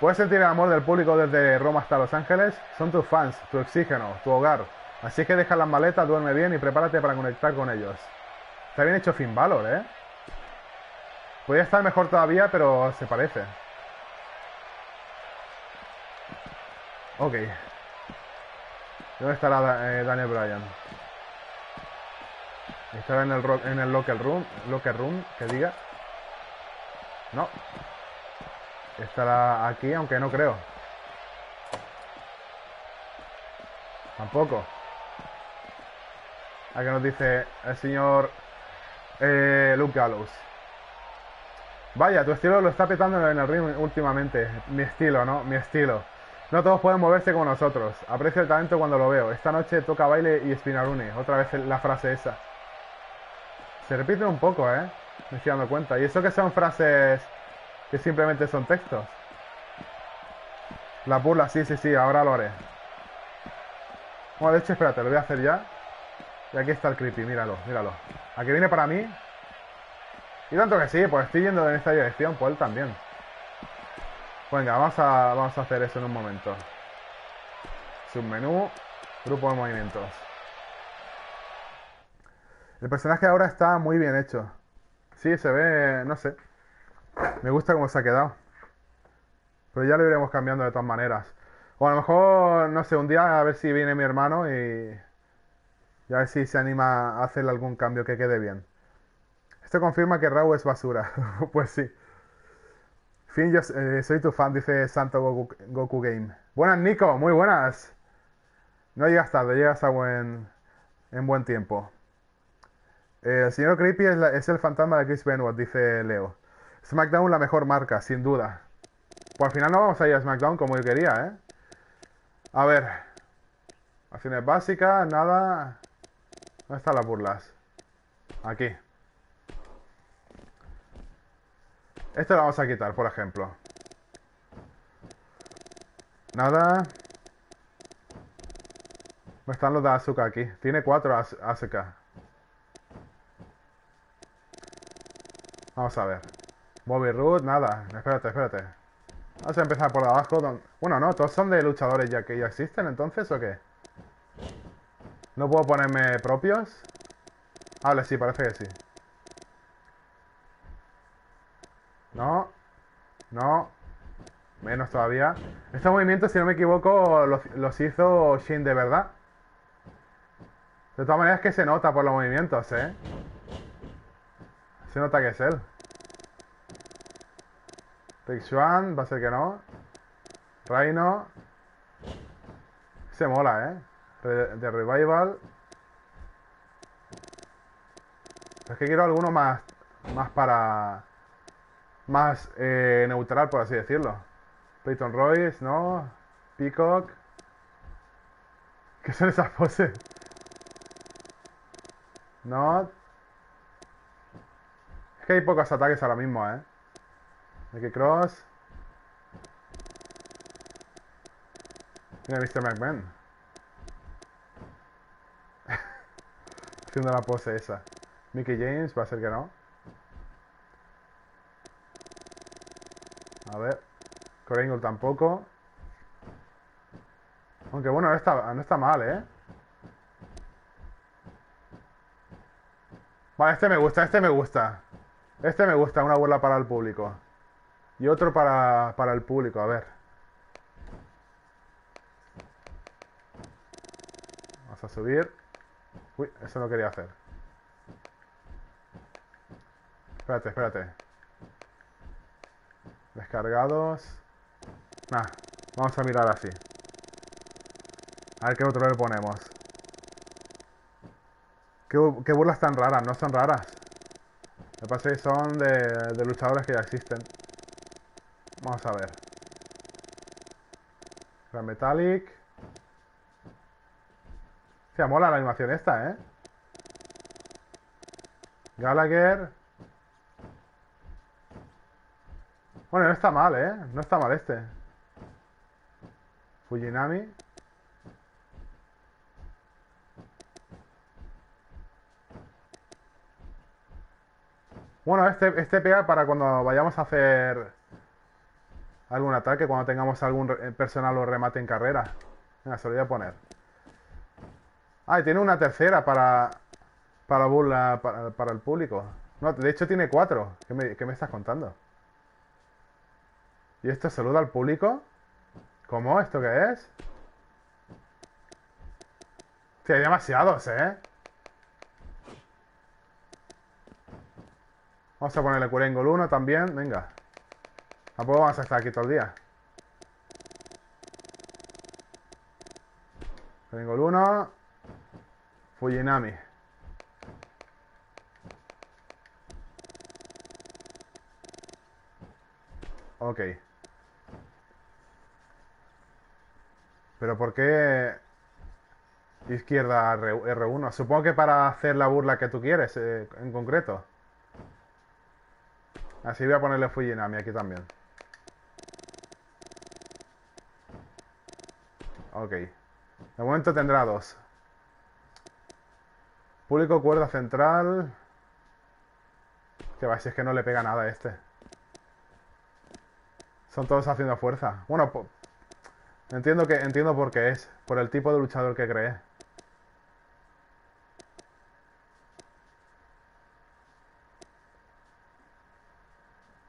Puedes sentir el amor del público desde Roma hasta Los Ángeles. Son tus fans, tu oxígeno, tu hogar. Así que deja las maletas, duerme bien y prepárate para conectar con ellos. Está bien hecho Finn Balor, ¿eh? Podría estar mejor todavía, pero se parece. Ok. ¿Dónde estará Daniel Bryan? Estará en el locker room, que diga. No. Estará aquí, aunque no creo. Tampoco. Aquí nos dice el señor Luke Gallows. Vaya, tu estilo lo está petando en el ring últimamente. Mi estilo, ¿no? Mi estilo. No todos pueden moverse como nosotros. Aprecio el talento cuando lo veo. Esta noche toca baile y Spinaruni. Otra vez la frase esa. Se repite un poco, ¿eh? Me estoy dando cuenta. Y eso que son frases que simplemente son textos. La burla, sí, ahora lo haré. Bueno, de hecho, espérate, lo voy a hacer ya. Y aquí está el creepy, míralo, míralo. ¿A que viene para mí? Y tanto que sí, pues estoy yendo en esta dirección, pues él también. Venga, vamos a hacer eso en un momento. Submenú, grupo de movimientos. El personaje ahora está muy bien hecho. Sí, se ve, no sé. Me gusta cómo se ha quedado. Pero ya lo iremos cambiando de todas maneras. O a lo mejor, no sé, un día a ver si viene mi hermano y a ver si se anima a hacerle algún cambio que quede bien. Esto confirma que Raúl es basura. Pues sí. Finn, yo soy tu fan, dice Santo Goku Game. Buenas, Nico, muy buenas. No llegas tarde, llegas en buen tiempo. El señor Creepy es el fantasma de Chris Benoit, dice Leo. SmackDown la mejor marca, sin duda. Pues al final no vamos a ir a SmackDown como yo quería, ¿eh? A ver. Acciones básicas, nada. ¿Dónde están las burlas? Aquí. Esto lo vamos a quitar, por ejemplo. Nada. ¿Dónde están los de Asuka aquí? Tiene 4 Asuka. Vamos a ver. Bobby Roode, nada. Espérate. Vamos a empezar por abajo. Bueno, no, todos son de luchadores ya que ya existen, entonces, ¿o qué? ¿No puedo ponerme propios? Ah, vale, sí, parece que sí. No. Menos todavía. Estos movimientos, si no me equivoco, los hizo Shane de verdad. De todas maneras que se nota por los movimientos, ¿eh? Se nota que es él. Rick Swan, va a ser que no. Reino. Se mola, ¿eh? The Revival. Es que quiero alguno más para... Más neutral, por así decirlo. Peyton Royce, ¿no? Peacock. ¿Qué son esas poses? No. Es que hay pocos ataques ahora mismo, ¿eh? Aquí Cross. Mira, Mr. McMahon. Haciendo la pose esa. Mickey James, va a ser que no. A ver. Coringle tampoco. Aunque bueno, no está mal, ¿eh? Vale, este me gusta. Este me gusta, una burla para el público. Y otro para el público, a ver. Vamos a subir. Uy, eso no quería hacer. Espérate. Descargados. Nah, vamos a mirar así. A ver qué otro le ponemos. ¿Qué burlas tan raras? No son raras. Me parece que son de luchadores que ya existen. Vamos a ver. Gran Metallic. Se mola la animación esta, ¿eh? Gallagher. Bueno, no está mal, ¿eh? No está mal este. Fujinami. Bueno, este pega para cuando vayamos a hacer algún ataque, cuando tengamos algún personal o remate en carrera. Venga, se lo voy a poner. Ah, y tiene una tercera para burla, para el público. No, de hecho tiene 4. ¿Qué me estás contando? ¿Y esto saluda al público? ¿Cómo? ¿Esto qué es? Hostia, hay demasiados, ¿eh? Vamos a ponerle Curengol 1 también, venga. Tampoco vamos a estar aquí todo el día. Curengol 1. Fujinami. Ok. Pero ¿por qué izquierda R1? Supongo que para hacer la burla que tú quieres, en concreto. Así voy a ponerle Fujinami aquí también. Ok. De momento tendrá 2. Público, cuerda central. Que va, si es que no le pega nada a este. Son todos haciendo fuerza. Bueno, entiendo por qué es. Por el tipo de luchador que cree.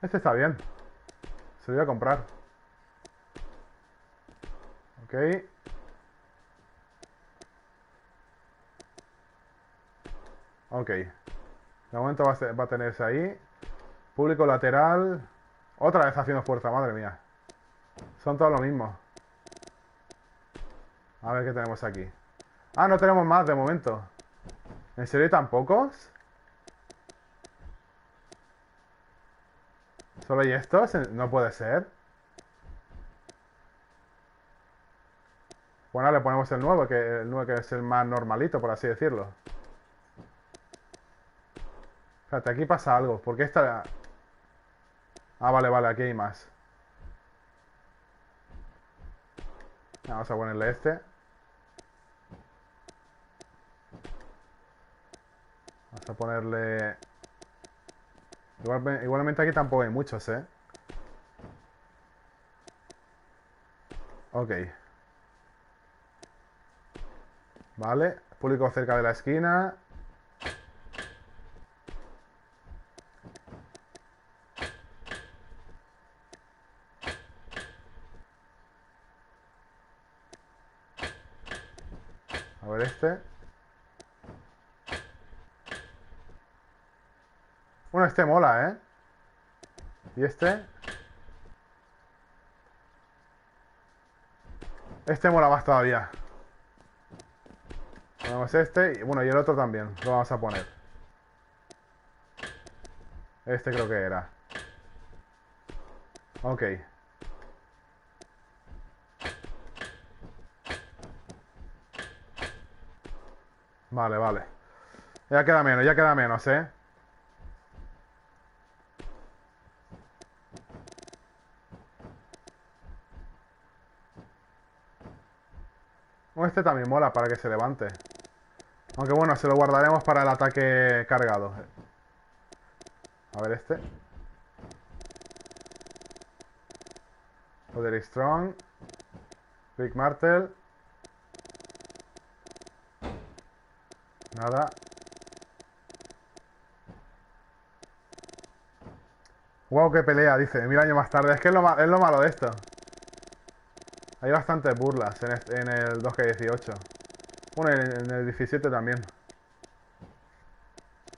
Este está bien. Se lo voy a comprar. Ok. Ok. De momento va a tenerse ahí. Público lateral. Otra vez haciendo fuerza, madre mía. Son todos lo mismo. A ver qué tenemos aquí. Ah, no tenemos más de momento. ¿En serio tan pocos? ¿Solo hay estos? No puede ser. Bueno, le ponemos el nuevo que es el más normalito, por así decirlo. Espérate, aquí pasa algo. Porque esta... Ah, vale, vale, aquí hay más. Vamos a ponerle este. Vamos a ponerle... Igualmente aquí tampoco hay muchos, ¿eh? Ok. Vale, público cerca de la esquina. A ver este. Bueno, este mola, ¿eh? Y este. Este mola más todavía. Ponemos este. Y bueno, y el otro también. Lo vamos a poner. Este creo que era. Ok. Vale, vale. Ya queda menos, ¿eh? Este también mola para que se levante. Aunque bueno, se lo guardaremos para el ataque cargado. A ver este. Poder Strong. Big Martel. Nada. Wow, qué pelea, dice. 1000 años más tarde. Es que es lo malo de esto. Hay bastantes burlas en el 2K18. Bueno, en el 17 también.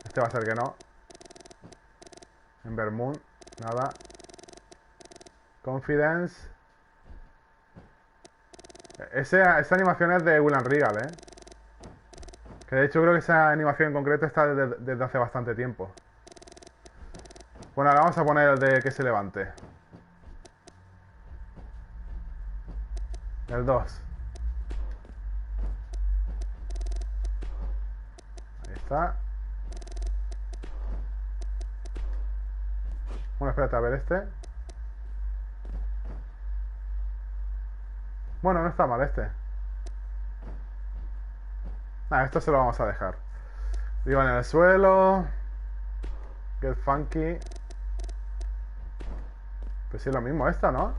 Este va a ser que no. En Vermouth, nada. Confidence. Esa animación es de William Regal, ¿eh? Que de hecho creo que esa animación en concreto está desde hace bastante tiempo. Bueno, ahora vamos a poner el de que se levante. El 2. Ahí está. Bueno, espérate a ver este. Bueno, no está mal este. Nada, esto se lo vamos a dejar. Digo en el suelo. Get funky. Pues sí, es lo mismo esta, ¿no?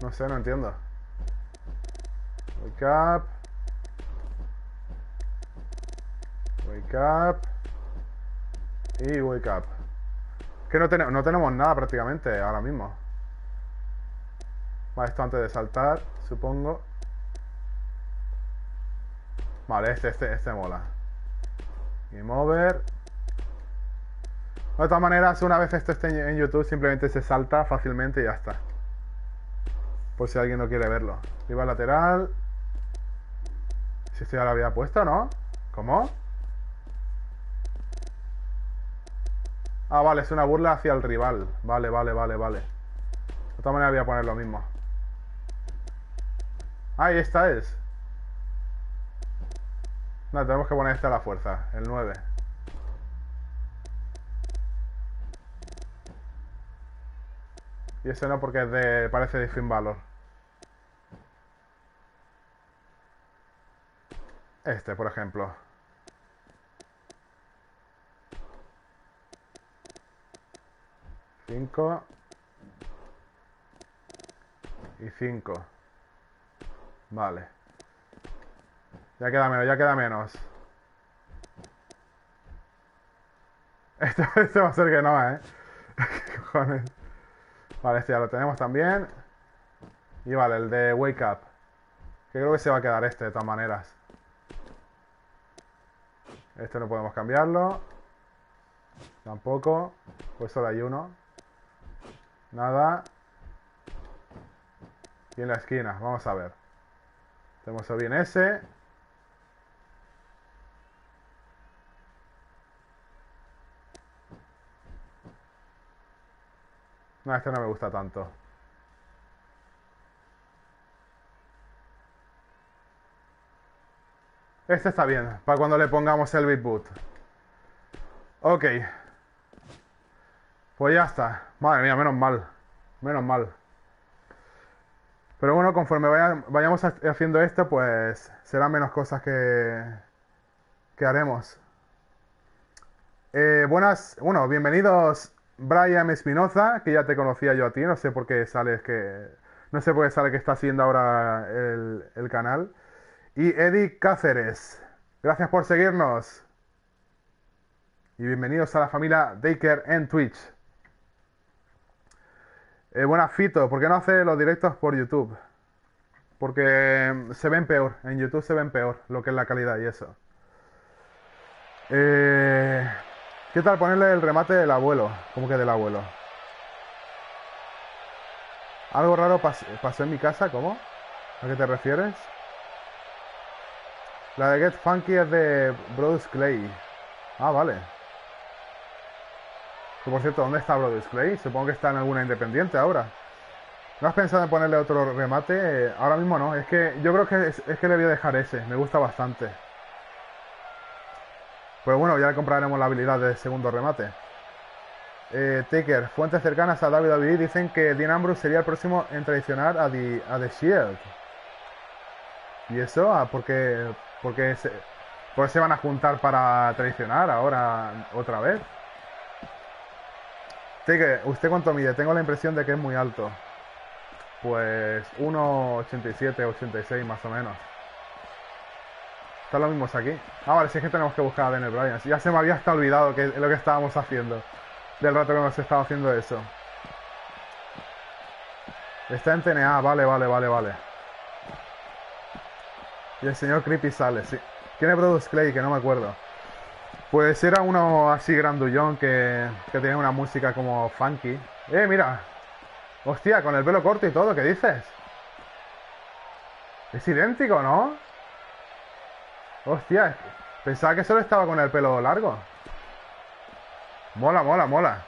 No sé, no entiendo. Wake up. Wake up. Y wake up. Que no tenemos nada prácticamente ahora mismo. Vale, esto antes de saltar, supongo. Vale, este mola. Game over. De todas maneras, una vez esto esté en YouTube, simplemente se salta fácilmente y ya está. Por si alguien no quiere verlo. Arriba lateral. Si esto ya lo había puesto, ¿no? ¿Cómo? Ah, vale, es una burla hacia el rival. Vale, vale, vale, vale. De todas maneras voy a poner lo mismo. Ahí esta es. No, tenemos que poner esta a la fuerza, el 9. Y ese no porque es de, parece de Finn Balor. Este, por ejemplo. Cinco. Y 5. Vale. Ya queda menos, ya queda menos. Este va a ser que no, ¿eh? ¿Qué cojones? Vale, este ya lo tenemos también. Y vale, el de Wake Up. Que creo que se va a quedar este, de todas maneras. Este no podemos cambiarlo. Tampoco. Pues solo hay uno. Nada. Y en la esquina, vamos a ver. Tenemos bien ese. No, este no me gusta tanto. Este está bien, para cuando le pongamos el Big Boot. Ok. Pues ya está. Madre mía, menos mal. Menos mal. Pero bueno, conforme vayamos haciendo esto, pues serán menos cosas que haremos. Bueno, bienvenidos... Brian Espinoza, que ya te conocía yo a ti, no sé por qué sales que... No sé por qué sale que está haciendo ahora el canal. Y Eddie Cáceres, gracias por seguirnos. Y bienvenidos a la familia Daker en Twitch. Buena Fito, ¿por qué no hace los directos por YouTube? Porque se ven peor, en YouTube se ven peor lo que es la calidad y eso. ¿Qué tal ponerle el remate del abuelo? ¿Cómo que del abuelo? Algo raro pasó en mi casa, ¿cómo? ¿A qué te refieres? La de Get Funky es de Brodus Clay. Ah, vale. Que por cierto, ¿dónde está Brodus Clay? Supongo que está en alguna independiente ahora. ¿No has pensado en ponerle otro remate? Ahora mismo no, es que yo creo que es que le voy a dejar ese, me gusta bastante. Pues bueno, ya le compraremos la habilidad de segundo remate. Taker, fuentes cercanas a WWE dicen que Dean Ambrose sería el próximo en traicionar a The Shield. ¿Y eso? Ah, ¿por qué se van a juntar para traicionar ahora otra vez? Taker, ¿usted cuánto mide? Tengo la impresión de que es muy alto. Pues 1,87, 86 más o menos. Están los mismos aquí. Ah, vale, si es que tenemos que buscar a Daniel Bryan. Ya se me había hasta olvidado que es lo que estábamos haciendo. Del rato que hemos estado haciendo eso. Está en TNA, vale, vale, vale, vale. Y el señor Creepy sale, sí. ¿Quién es Brodus Clay? Que no me acuerdo. Pues era uno así grandullón que tenía una música como funky. Mira. Hostia, con el pelo corto y todo, ¿qué dices? Es idéntico, ¿no? Hostia, Pensaba que solo estaba con el pelo largo. Mola, mola, mola.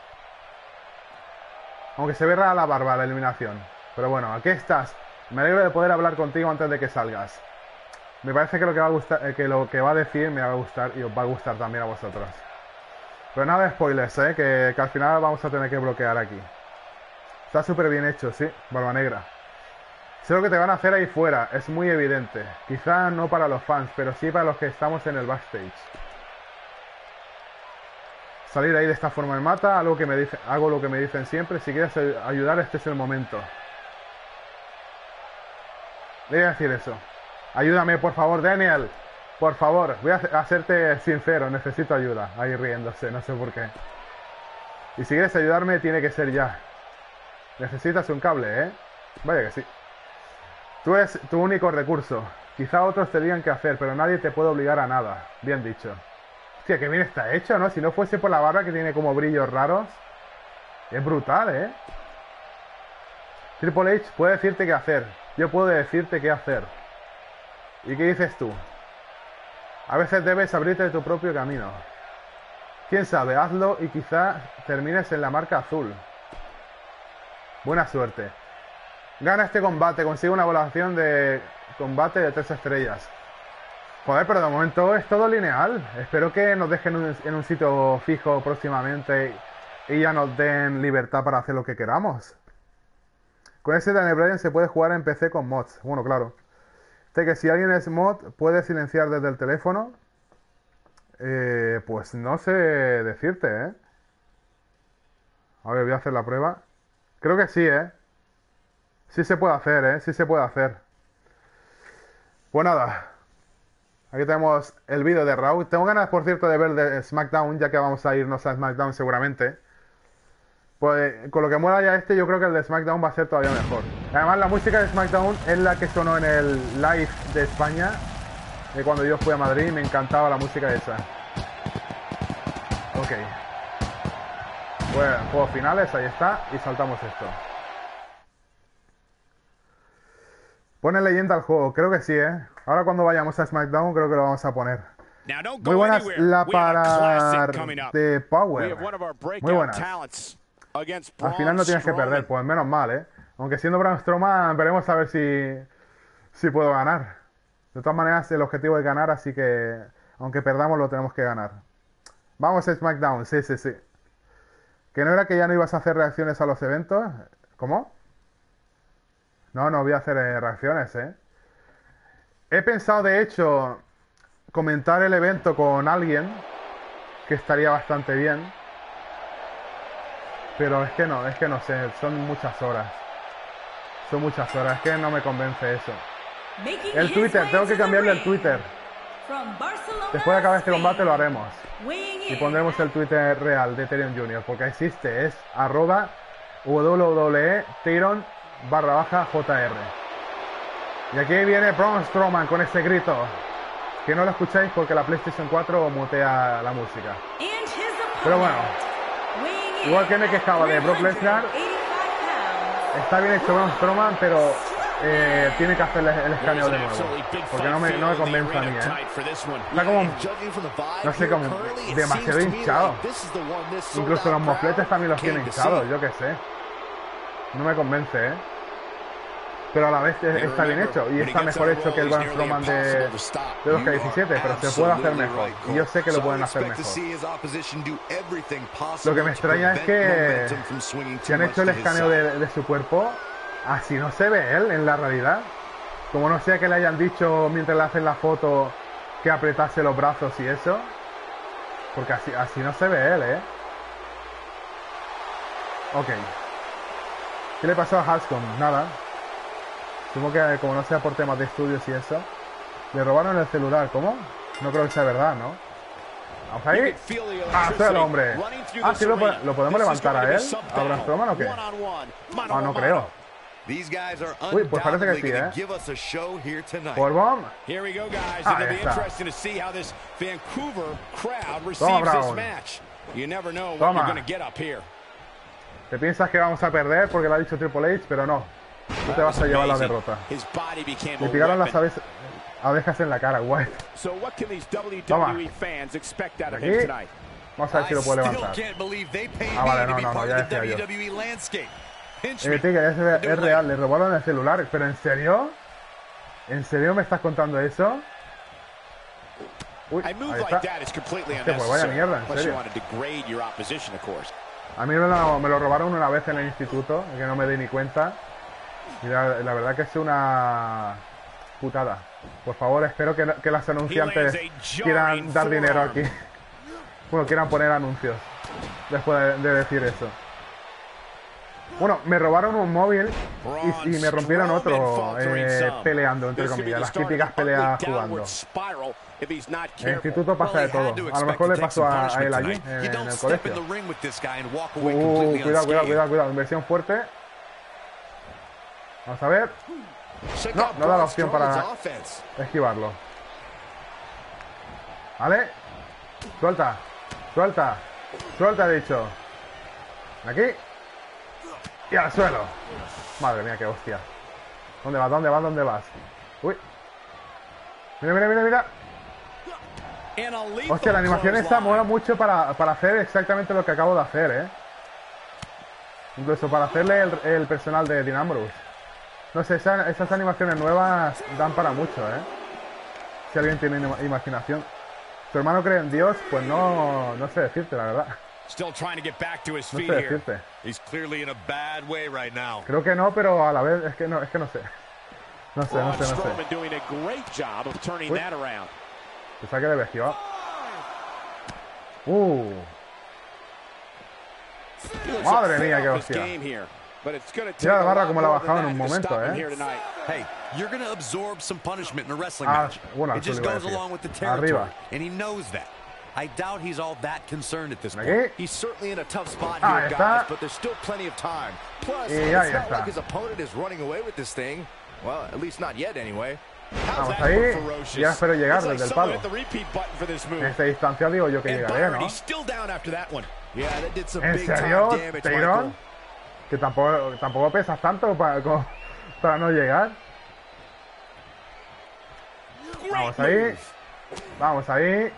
Aunque se ve rara la barba, la iluminación. Pero bueno, aquí estás. Me alegro de poder hablar contigo antes de que salgas. Me parece que lo que va a gustar, que lo que va a decir me va a gustar y os va a gustar también a vosotros. Pero nada de spoilers, ¿eh? Que al final vamos a tener que bloquear aquí. Está súper bien hecho, sí, Barba Negra. Sé lo que te van a hacer ahí fuera, es muy evidente. Quizá no para los fans, pero sí para los que estamos en el backstage. Salir de ahí de esta forma me mata, hago lo que me dicen siempre. Si quieres ayudar, este es el momento. Le voy a decir eso. Ayúdame, por favor, Daniel. Por favor, voy a hacerte sincero, necesito ayuda. Ahí riéndose, no sé por qué. Y si quieres ayudarme, tiene que ser ya. Necesitas un cable, ¿eh? Vaya que sí. Tú eres tu único recurso. Quizá otros te digan qué hacer, pero nadie te puede obligar a nada. Bien dicho. Hostia, que bien está hecho, ¿no? Si no fuese por la barba que tiene como brillos raros. Es brutal, ¿eh? Triple H puede decirte qué hacer. Yo puedo decirte qué hacer. ¿Y qué dices tú? A veces debes abrirte tu propio camino. Quién sabe, hazlo y quizá termines en la marca azul. Buena suerte. Gana este combate, consigue una evaluación de combate de 3 estrellas. Joder, pero de momento es todo lineal. Espero que nos dejen en un sitio fijo próximamente y ya nos den libertad para hacer lo que queramos. Con ese Daniel se puede jugar en PC con mods. Bueno, claro. Sé que si alguien es mod, puede silenciar desde el teléfono. Pues no sé decirte, ¿eh? A ver, voy a hacer la prueba. Creo que sí, ¿eh? Sí se puede hacer, ¿eh? Sí se puede hacer. Pues nada. Aquí tenemos el vídeo de Raúl. Tengo ganas, por cierto, de ver de SmackDown, ya que vamos a irnos a SmackDown seguramente. Pues con lo que mola ya este, yo creo que el de SmackDown va a ser todavía mejor. Además, la música de SmackDown es la que sonó en el live de España. Cuando yo fui a Madrid, me encantaba la música esa. Ok. Bueno, juegos finales, ahí está. Y saltamos esto. Pone leyenda al juego, creo que sí, ¿eh? Ahora cuando vayamos a SmackDown creo que lo vamos a poner. Muy buenas la para de Power. Muy buenas. Al final no tienes que perder, pues menos mal, ¿eh? Aunque siendo Braun Strowman veremos a ver si puedo ganar. De todas maneras el objetivo es ganar, así que aunque perdamos lo tenemos que ganar. Vamos a SmackDown, sí, sí, sí. ¿Que no era que ya no ibas a hacer reacciones a los eventos? ¿Cómo? No, no voy a hacer reacciones, ¿eh? He pensado, de hecho, comentar el evento con alguien, que estaría bastante bien. Pero es que no sé, son muchas horas. Son muchas horas, es que no me convence eso. El Twitter, tengo que cambiarle el Twitter. Después de acabar este combate lo haremos. Y pondremos el Twitter real de Taron Jr., porque existe, es @www.taron_jr. Y aquí viene Braun Strowman con ese grito. Que no lo escucháis porque la PlayStation 4 mutea la música. Pero bueno. Igual que me quejaba de Brock Lesnar. Está bien hecho Braun Strowman, pero tiene que hacer el escaneo de nuevo. Porque no me convence a mí, ¿eh? Está como, no sé, como demasiado hinchado. Incluso los mofletes también los tienen hinchados, yo qué sé. No me convence, ¿eh? Pero a la vez está bien hecho, y está mejor hecho que el Braun Strowman de los K17, pero se puede hacer mejor, y yo sé que lo pueden hacer mejor. Lo que me extraña es que han hecho el escaneo de su cuerpo, así no se ve él en la realidad. Como no sea que le hayan dicho mientras le hacen la foto que apretase los brazos y eso, porque así no se ve él, ¿eh? Ok. ¿Qué le pasó a Hascom? Nada. Supongo que como no sea por temas de estudios y eso, le robaron el celular. ¿Cómo? No creo que sea verdad, ¿no? Vamos ahí. ¡Ah, soy el hombre! Ah, sí, lo podemos levantar a él. ¿A Braun Strowman o qué? Ah, no creo. Uy, pues parece que sí, ¿eh? ¡Por bomb! Ahí está. Toma, Braun. Toma. ¿Te piensas que vamos a perder porque lo ha dicho Triple H? Pero no. Tú te vas a llevar la derrota. Le tiraron las abejas en la cara, guay. Toma. Aquí. Vamos a ver si lo puedo levantar. Ah, vale, no, ya decía yo. Es real, le robaron el celular. ¿Pero en serio? ¿En serio me estás contando eso? Uy, ahí está. Hostia, pues vaya mierda, en serio. A mí me lo robaron una vez en el instituto, que no me di ni cuenta. Y la verdad que es una putada. Por favor, espero que las anunciantes quieran dar dinero aquí. Bueno, quieran poner anuncios después de decir eso. Bueno, me robaron un móvil y me rompieron otro peleando, entre comillas. Las típicas peleas jugando. En el instituto pasa de todo. A lo mejor le pasó a él allí, en el colegio. Cuidado. Inversión fuerte. Vamos a ver. No, no da la opción para esquivarlo. Vale. Suelta. Suelta. Suelta, he dicho. Aquí. Y al suelo. Madre mía, qué hostia. ¿Dónde vas? ¿Dónde vas? ¿Dónde vas? Uy. Mira. Hostia, la animación esta mola mucho para hacer exactamente lo que acabo de hacer, ¿eh? Incluso para hacerle el personal de Dean Ambrose. No sé, esas animaciones nuevas dan para mucho, ¿eh? Si alguien tiene imaginación. ¿Tu hermano cree en Dios? Pues no sé decirte, la verdad. No sé decirte. Creo que no, pero a la vez es que no sé. No sé. Uy. Se saque de vestido. Madre mía, qué hostia. Mira la barra como la ha bajado en un momento, ¿eh? Ah, bueno, eso iba a decir. Arriba. I doubt he's all that concerned at this point. He's certainly in a tough spot here, guys, but there's still plenty of time. Plus, it's not like his opponent is running away with this thing. Well, at least not yet, anyway. Vamos ahí, ya espero llegar desde el palo. En esta distancia digo yo que llegaré, ¿no? ¿En serio, Taron? Que tampoco pesas tanto para no llegar. Vamos ahí.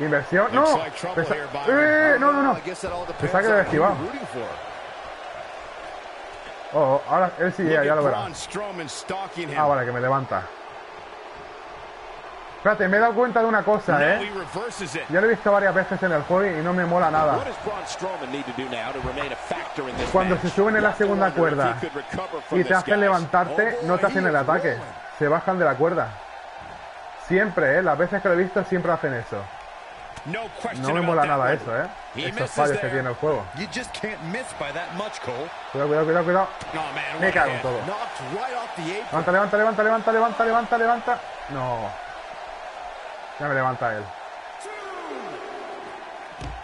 Inversión. No. No. Se saque de esquivado. Ahora él sí ya lo verá. Ah, vale, que me levanta. Espérate, me he dado cuenta de una cosa, ¿eh? Ya lo he visto varias veces en el juego y no me mola nada. Cuando se suben en la segunda cuerda y te hacen levantarte, no te hacen el ataque. Se bajan de la cuerda. Siempre, las veces que lo he visto siempre hacen eso. No me mola nada eso, Esos fallos que tiene el juego. Cuidado. Me cago en todo. Levanta. No. Ya me levanta él.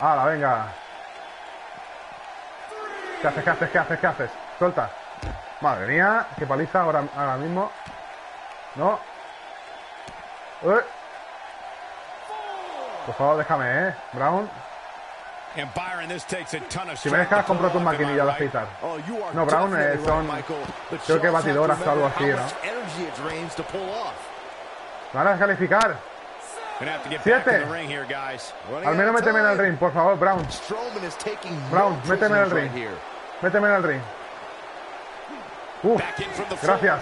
¡Hala, venga! ¿Qué haces? Suelta. Madre mía, qué paliza ahora mismo. No. Por favor, déjame, Brown. Si me dejas, compro tus maquinillas de afeitar. No, Brown, son... Creo que batidoras o algo así, ¿no? Van a descalificar. 7. Al menos méteme en el ring, por favor, Brown. Brown, méteme en el ring. Gracias.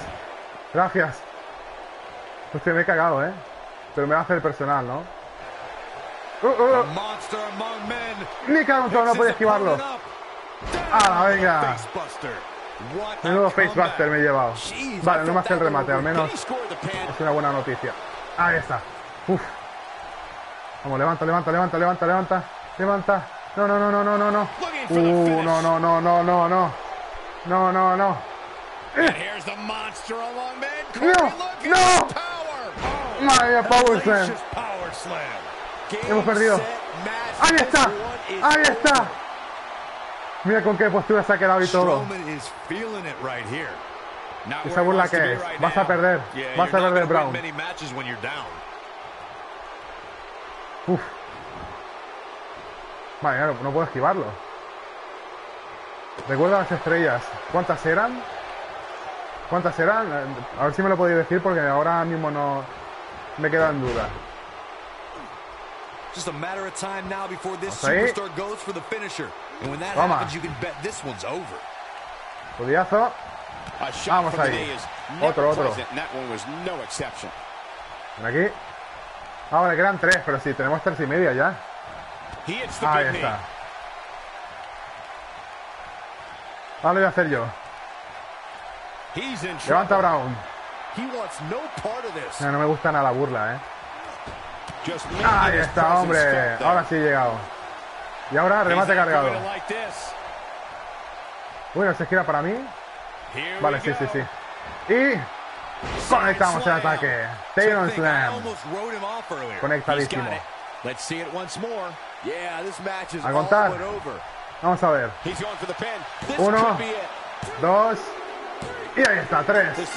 Hostia, me he cagado, pero me va a hacer personal, ¿no? Ni cago en todo, no podía esquivarlo. ¡Hala, venga! Menudo facebuster me he llevado. Vale, no me hace el remate, al menos es una buena noticia. Ahí está. Uf. Vamos, levanta. No. No. No. Madre mía, Power Slam. Hemos perdido. Ahí está. Mira con qué postura se ha quedado y todo. Esa burla que es. Vas a perder, Brown. Uf. Vale, no puedo esquivarlo. Recuerda las estrellas. ¿Cuántas eran? ¿Cuántas serán? A ver si me lo podéis decir porque ahora mismo no me queda en duda. Just a matter of time now before this superstar goes for the finisher. And when that happens, you can bet this one's over. Cudiazo. Vamos ahí. Otro. Ven aquí. Ahora quedan tres, pero sí, tenemos 3 y media ya. Ahí está. Ahora lo voy a hacer yo. Levanta Brown. No me gusta nada la burla, eh. Ahí está, hombre. Ahora sí he llegado. Y ahora remate cargado. Uy, no se gira para mí. Vale, sí. Y conectamos el ataque. Taron Slam. Conectadísimo. A contar. Vamos a ver. 1, 2. Y ahí está, 3.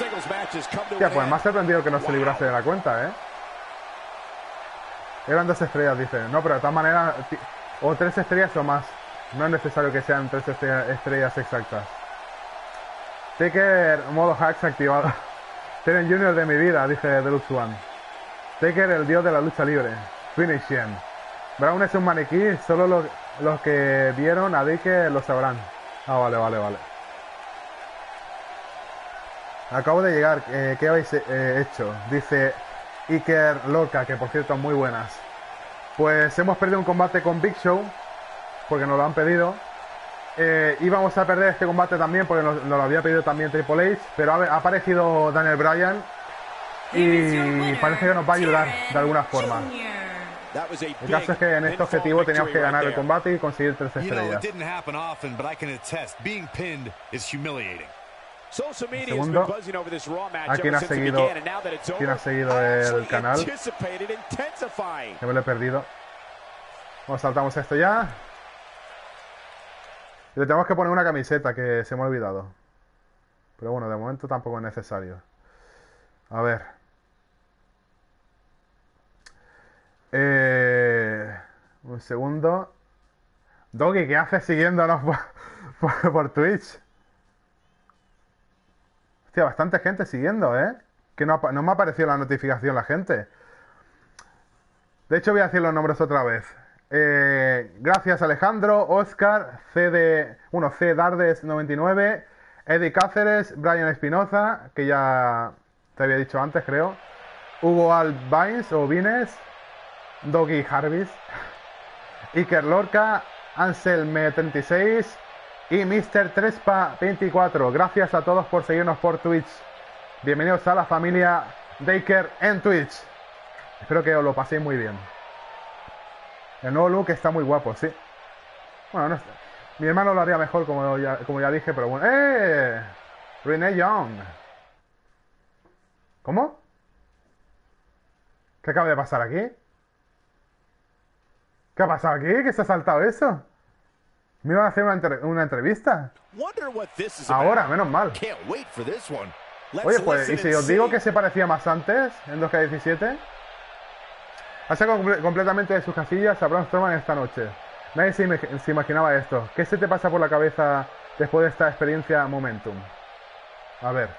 Ya, pues más sorprendido que no se librase de la cuenta, ¿eh? Eran 2 estrellas, dice. No, pero de todas maneras, o 3 estrellas o más. No es necesario que sean 3 estrellas exactas. Taker, modo hacks activado. Taron Jr. de mi vida, dice Deluxe One. Taker, el dios de la lucha libre. Finish him. Brown es un maniquí, solo los que vieron a Taker lo sabrán. Ah, vale. Acabo de llegar, ¿qué habéis hecho? Dice Iker Lorca, que por cierto, muy buenas. Pues hemos perdido un combate con Big Show, porque nos lo han pedido. Íbamos a perder este combate también, porque nos lo había pedido también Triple H, pero ha aparecido Daniel Bryan y parece que nos va a ayudar de alguna forma. El caso es que en este objetivo teníamos que ganar el combate y conseguir 3 estrellas. Segundo, a quien ha seguido el canal, que me lo he perdido. Bueno, saltamos esto ya. Y le tenemos que poner una camiseta que se me ha olvidado. Pero bueno, de momento tampoco es necesario. A ver. Un segundo. Doggy, ¿qué haces siguiéndonos por Twitch? Hostia, bastante gente siguiendo, ¿eh? Que no me ha aparecido la notificación la gente. De hecho, voy a decir los nombres otra vez. Gracias Alejandro, Oscar, C Dardes 99, Eddie Cáceres, Brian Espinoza, que ya te había dicho antes, creo. Hugo Albines o Vines, Doggy Harvis, Iker Lorca, Anselme36, y Mr. Trespa24, gracias a todos por seguirnos por Twitch. Bienvenidos a la familia Taker en Twitch. Espero que os lo paséis muy bien. El nuevo look está muy guapo, sí. Bueno, no está. Mi hermano lo haría mejor, como ya dije, pero bueno. ¡Eh! Renee Young. ¿Cómo? ¿Qué acaba de pasar aquí? ¿Qué ha pasado aquí? ¿Qué se ha saltado eso? ¿Me iban a hacer una entrevista? Ahora, menos mal. Oye, pues, ¿y si os digo que se parecía más antes, en 2K17? Ha sacado completamente de sus casillas a Braun Strowman esta noche. Nadie se imaginaba esto. ¿Qué se te pasa por la cabeza después de esta experiencia Momentum? A ver.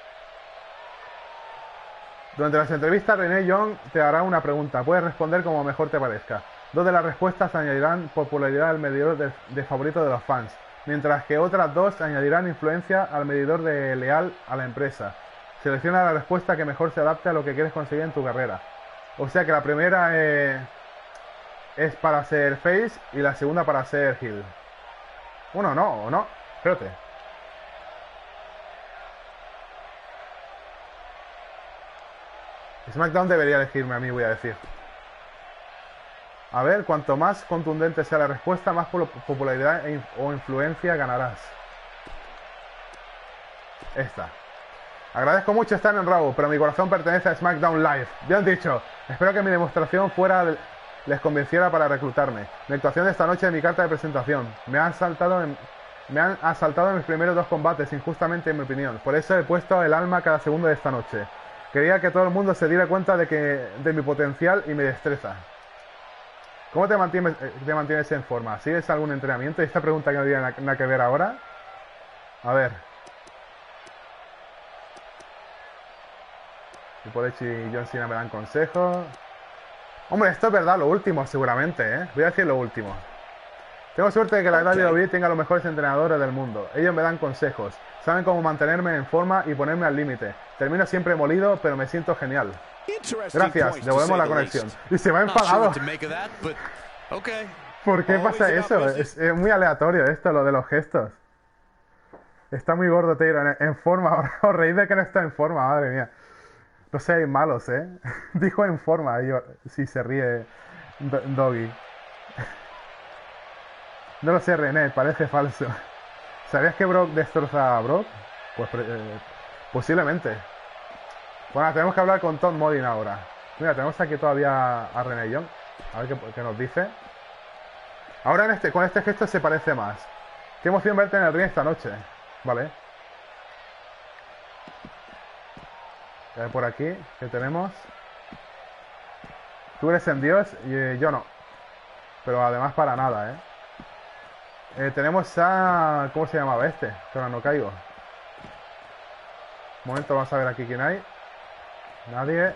Durante las entrevistas, Renee Young te hará una pregunta. Puedes responder como mejor te parezca. 2 de las respuestas añadirán popularidad al medidor de favorito de los fans, mientras que otras 2 añadirán influencia al medidor de leal a la empresa. Selecciona la respuesta que mejor se adapte a lo que quieres conseguir en tu carrera. O sea que la primera es para ser face y la segunda para ser heel. Bueno, no, o no, espérate. SmackDown debería elegirme a mí, voy a decir. A ver, cuanto más contundente sea la respuesta, más popularidad o influencia ganarás. Esta. Agradezco mucho estar en Raw, pero mi corazón pertenece a SmackDown Live. Bien dicho. Espero que mi demostración les convenciera para reclutarme. Mi actuación de esta noche es mi carta de presentación. Me han asaltado en mis primeros 2 combates, injustamente en mi opinión. Por eso he puesto el alma cada segundo de esta noche. Quería que todo el mundo se diera cuenta de mi potencial y mi destreza. ¿Cómo te mantienes en forma? ¿Sigues algún entrenamiento? Y esta pregunta que no tiene nada que ver ahora. A ver. Triple H y John Cena me dan consejos. Hombre, esto es verdad, lo último seguramente, ¿eh? Voy a decir lo último. Tengo suerte de que la WWE tenga los mejores entrenadores del mundo. Ellos me dan consejos. Saben cómo mantenerme en forma y ponerme al límite. Termino siempre molido, pero me siento genial. Gracias, devolvemos la conexión. Y se me ha enfadado. ¿Por qué pasa eso? Es muy aleatorio esto, lo de los gestos. Está muy gordo, Taron, en forma. Os reís de que no está en forma, madre mía. No seáis malos, ¿eh? Dijo en forma. Si se ríe Doggy. No lo sé, René, parece falso. ¿Sabías que Brock destroza a Brock? Pues posiblemente. Bueno, tenemos que hablar con Todd Mullen ahora. Mira, tenemos aquí todavía a Renee Young. A ver qué nos dice. Ahora en con este gesto se parece más. Qué emoción verte en el ring esta noche. Vale. A ver por aquí, ¿qué tenemos? Tú eres en Dios y yo no. Pero además para nada, ¿eh? Tenemos a... ¿Cómo se llamaba este? Que ahora no caigo. Un momento, vamos a ver aquí quién hay. Nadie.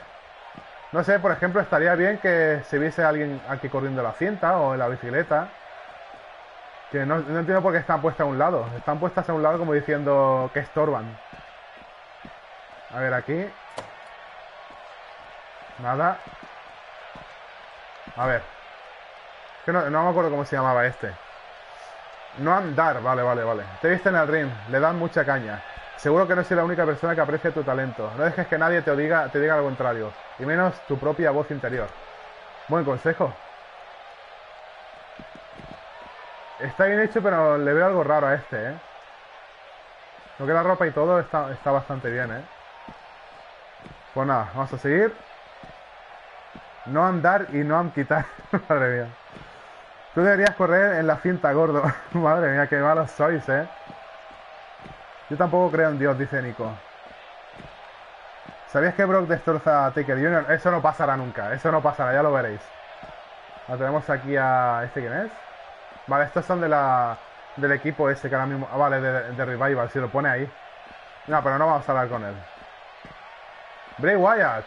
No sé, por ejemplo, estaría bien que se viese alguien aquí corriendo la cinta o en la bicicleta. Que no entiendo por qué están puestas a un lado. Están puestas a un lado como diciendo que estorban. A ver aquí. Nada. A ver. Es que no me acuerdo cómo se llamaba este. No andar, vale. Te viste en el ring, le dan mucha caña. Seguro que no soy la única persona que aprecia tu talento. No dejes que nadie te diga lo contrario. Y menos tu propia voz interior. Buen consejo. Está bien hecho, pero le veo algo raro a este, ¿eh? Lo que la ropa y todo está bastante bien, ¿eh? Pues nada, vamos a seguir. No andar y no quitar. Madre mía. Tú deberías correr en la cinta, gordo. Madre mía, qué malos sois, ¿eh? Yo tampoco creo en Dios, dice Nico. ¿Sabías que Brock destroza a Taker Jr.? Eso no pasará nunca, eso no pasará, ya lo veréis. Ahora tenemos aquí a... ¿Este quién es? Vale, estos son de del equipo ese que ahora mismo... Ah, vale, de Revival, si lo pone ahí. No, pero no vamos a hablar con él. Bray Wyatt.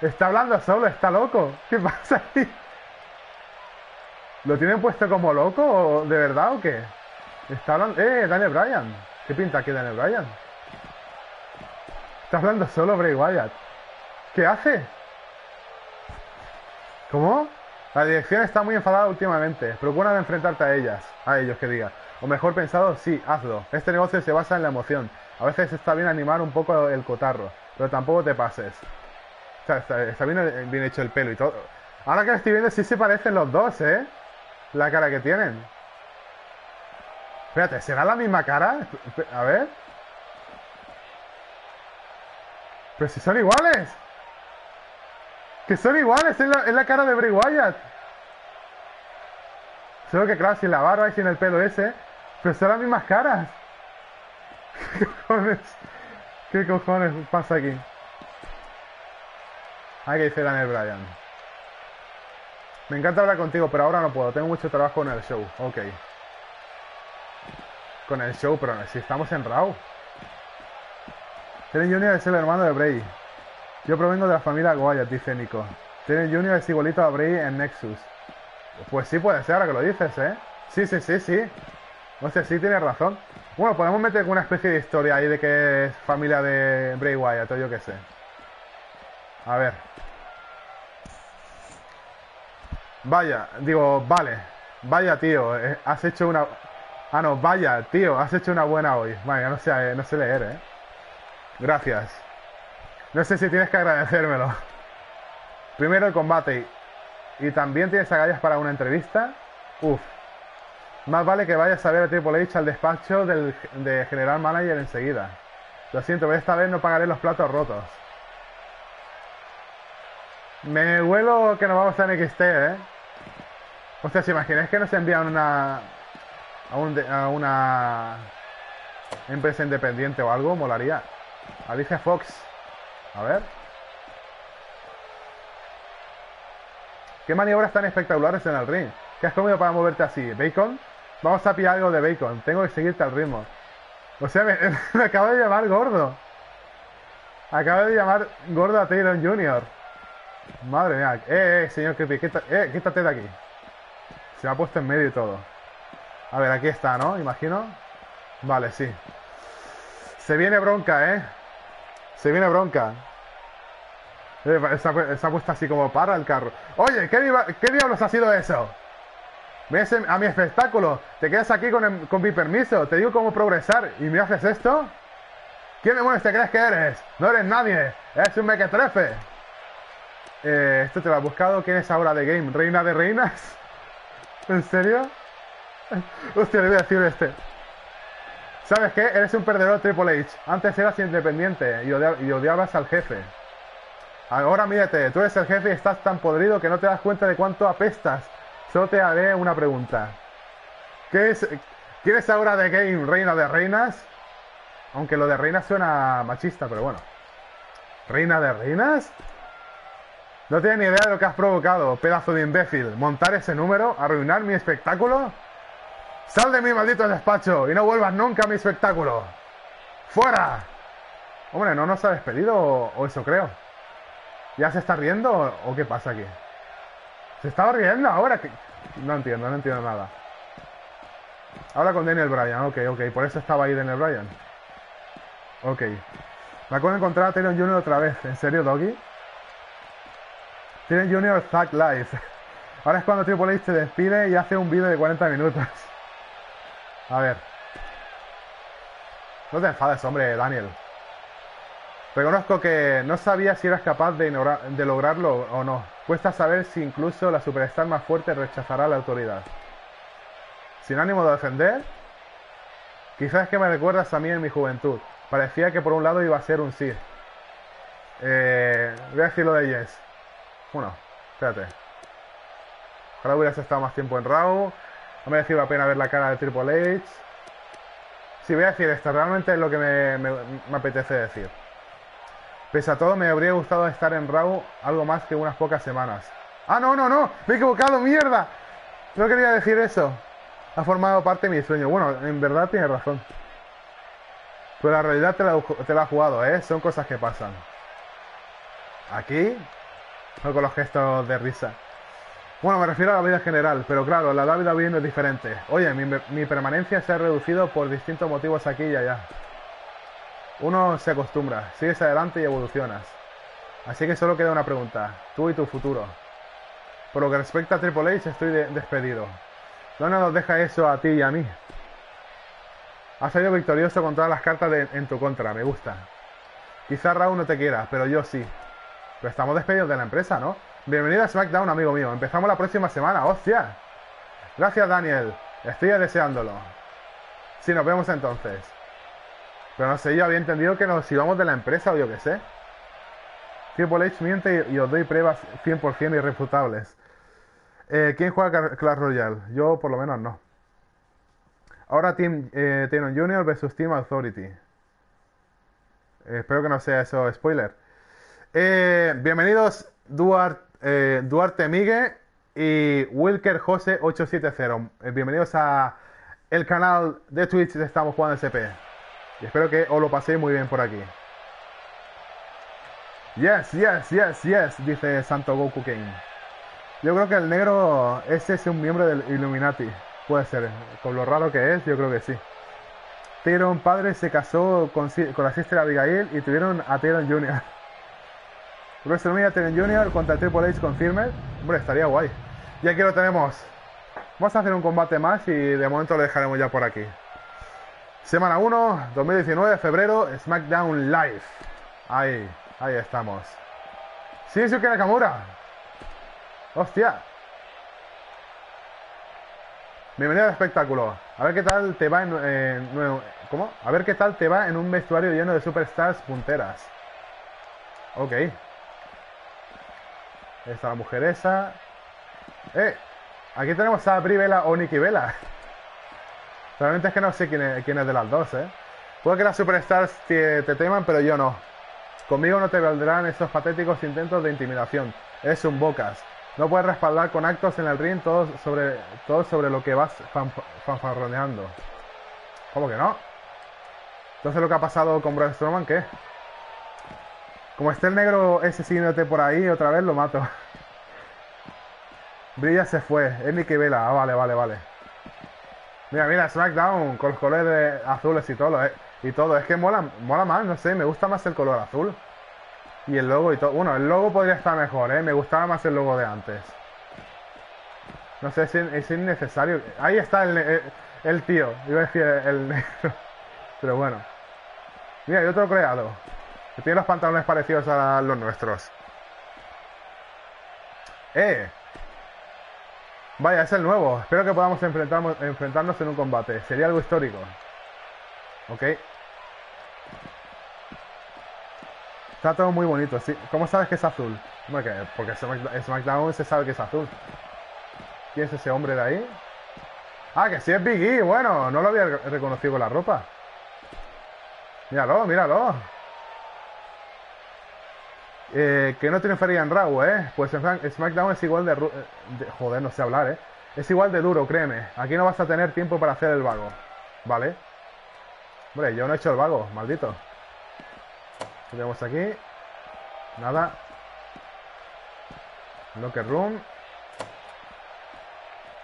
Está hablando solo, está loco. ¿Qué pasa ahí? ¿Lo tienen puesto como loco? ¿De verdad o qué? Está hablando... Daniel Bryan. ¿Qué pinta aquí Daniel Bryan? Está hablando solo Bray Wyatt. ¿Qué hace? ¿Cómo? La dirección está muy enfadada últimamente. Procura de enfrentarte a ellas. A ellos, que diga. O mejor pensado, sí, hazlo. Este negocio se basa en la emoción. A veces está bien animar un poco el cotarro. Pero tampoco te pases. O sea, está bien hecho el pelo y todo. Ahora que lo estoy viendo, sí se parecen los dos, ¿eh? La cara que tienen. Espérate, ¿será la misma cara? A ver. Pero si son iguales. Que son iguales, es la cara de Bray Wyatt. Solo que claro, sin la barba y sin el pelo ese. Pero son las mismas caras. ¿Qué cojones? ¿Qué cojones pasa aquí? Ahí que dice Daniel Bryan. Me encanta hablar contigo, pero ahora no puedo. Tengo mucho trabajo en el show. Ok. Con el show, pero si estamos en Raw. Taron Jr. es el hermano de Bray. Yo provengo de la familia Wyatt, dice Nico. Taron Jr. es igualito a Bray en Nexus. Pues sí puede ser, ahora que lo dices, ¿eh? Sí. No sé, sí tienes razón. Bueno, podemos meter una especie de historia ahí de que es familia de Bray Wyatt o yo qué sé. A ver. Vaya, tío, has hecho una... Ah, no, vaya, tío, has hecho una buena hoy. Vaya, no sé leer, ¿eh? Gracias. No sé si tienes que agradecérmelo. Primero el combate y también tienes agallas para una entrevista. Uf. Más vale que vayas a ver a Triple H al despacho de General Manager enseguida. Lo siento, pero esta vez no pagaré los platos rotos. Me huelo que nos vamos a NXT, ¿eh? O sea, ¿os imagináis que nos envían a una empresa independiente o algo? Molaría. Alicia Fox. A ver. ¿Qué maniobras tan espectaculares en el ring? ¿Qué has comido para moverte así? ¿Bacon? Vamos a pillar algo de bacon. Tengo que seguirte al ritmo. O sea, me acabo de llamar gordo. Acaba de llamar gorda a Taron Jr. Madre mía. Señor Creepy, quítate de aquí. Se me ha puesto en medio y todo. A ver, aquí está, ¿no? Imagino. Vale, sí. Se viene bronca, ¿eh? Se viene bronca. Se ha puesto así como para el carro. Oye, ¿qué diablos ha sido eso? ¿Ves a mi espectáculo? Te quedas aquí con mi permiso. Te digo cómo progresar. ¿Y me haces esto? ¿Quién demonios te crees que eres? No eres nadie. Eres un mequetrefe. Esto te lo has buscado. ¿Quién es ahora de game? ¿Reina de reinas? ¿En serio? Hostia, le voy a decir este. ¿Sabes qué? Eres un perdedor, Triple H. Antes eras independiente y odiabas al jefe. Ahora mírate, tú eres el jefe y estás tan podrido que no te das cuenta de cuánto apestas. Solo te haré una pregunta. ¿Quién es ahora de game? ¿Reina de reinas? Aunque lo de reinas suena machista, pero bueno. ¿Reina de reinas? No tienes ni idea de lo que has provocado, pedazo de imbécil. ¿Montar ese número? ¿Arruinar mi espectáculo? ¡Sal de mi maldito despacho y no vuelvas nunca a mi espectáculo! ¡Fuera! Hombre, ¿no nos ha despedido o eso creo? ¿Ya se está riendo o qué pasa aquí? ¿Se estaba riendo ahora? ¿Qué? No entiendo nada. Habla con Daniel Bryan, ok. Por eso estaba ahí Daniel Bryan. Ok. Me acabo de encontrar a Taron Jr. otra vez. ¿En serio, Doggy? Taron Jr. Zack Live. Ahora es cuando Triple H se despide y hace un vídeo de 40 minutos. A ver. No te enfades, hombre, Daniel. Reconozco que no sabía si eras capaz de lograrlo o no. Cuesta saber si incluso la superstar más fuerte rechazará a la autoridad. Sin ánimo de defender. Quizás es que me recuerdas a mí en mi juventud. Parecía que por un lado iba a ser un sí. Voy a decir lo de Yes. Bueno, espérate. Ojalá hubieras estado más tiempo en Raw. No me ha sido la pena ver la cara de Triple H. Sí, voy a decir esto. Realmente es lo que me apetece decir. Pese a todo, me habría gustado estar en Raw algo más que unas pocas semanas. ¡Ah, no! ¡Me he equivocado, mierda! No quería decir eso. Ha formado parte de mi sueño. Bueno, en verdad tienes razón. Pero la realidad te la ha jugado, ¿eh? Son cosas que pasan. Aquí. No con los gestos de risa. Bueno, me refiero a la vida en general, pero claro, la WWE no es diferente. Oye, mi permanencia se ha reducido por distintos motivos aquí y allá. Uno se acostumbra, sigues adelante y evolucionas. Así que solo queda una pregunta, tú y tu futuro. Por lo que respecta a Triple H, estoy despedido. No nos deja eso a ti y a mí. Has salido victorioso con todas las cartas en tu contra, me gusta. Quizá Raúl no te quiera, pero yo sí. Pero estamos despedidos de la empresa, ¿no? Bienvenido a SmackDown, amigo mío. Empezamos la próxima semana, hostia. Gracias, Daniel. Estoy deseándolo. Sí, nos vemos entonces. Pero no sé, yo había entendido que nos íbamos de la empresa o yo qué sé. Triple H miente y os doy pruebas 100% irrefutables. ¿Quién juega Clash Royale? Yo por lo menos no. Ahora Team Taron Jr. vs Team Authority. Espero que no sea eso spoiler. Bienvenidos Duarte Migue y Wilker Jose 870. Bienvenidos a el canal de Twitch de Estamos Jugando SP. Y espero que os lo paséis muy bien por aquí. Yes, dice Santo Goku King. Yo creo que el negro ese es un miembro del Illuminati. Puede ser, con lo raro que es, yo creo que sí. Taron padre se casó con la sister Abigail y tuvieron a Taron Jr. WrestleMania Taron Jr. contra Triple H con firme. Hombre, estaría guay. Y aquí lo tenemos. Vamos a hacer un combate más y de momento lo dejaremos ya por aquí. Semana 1, 2019, febrero, SmackDown Live. Ahí estamos. Shinsuke Nakamura. Hostia. Bienvenido al espectáculo. A ver qué tal te va en... ¿cómo? A ver qué tal te va en un vestuario lleno de superstars punteras. Ok. Está la mujer esa. Aquí tenemos a Brie Bella o Nikki Bella. Realmente es que no sé quién es de las dos, Puede que las superstars te teman, pero yo no. Conmigo no te valdrán esos patéticos intentos de intimidación. Es un bocas. No puedes respaldar con actos en el ring todo sobre lo que vas fanfarroneando. ¿Cómo que no? Entonces lo que ha pasado con Braun Strowman, ¿qué? Como está el negro ese siguiéndote por ahí, otra vez lo mato. Brilla se fue, es Nikki Vela. Ah, vale, vale, vale. Mira, mira, SmackDown, con los colores azules y todo, y todo. Es que mola, mola más, no sé, me gusta más el color azul. Y el logo y todo. Bueno, el logo podría estar mejor, me gustaba más el logo de antes. No sé, es innecesario. Ahí está el tío, iba a decir el negro. Pero bueno. Mira, hay otro creado. Que tiene los pantalones parecidos a los nuestros. Vaya, es el nuevo. Espero que podamos enfrentarnos en un combate. Sería algo histórico. Ok. Está todo muy bonito, ¿sí? ¿Cómo sabes que es azul? Porque SmackDown se sabe que es azul. ¿Quién es ese hombre de ahí? Ah, que sí es Big E. Bueno, no lo había reconocido con la ropa. Míralo, míralo. Que no triunfaría en Raw, Pues en SmackDown es igual de... Joder, no sé hablar, Es igual de duro, créeme. Aquí no vas a tener tiempo para hacer el vago. ¿Vale? Hombre, yo no he hecho el vago, maldito. ¿Qué tenemos aquí? Nada. Locker Room.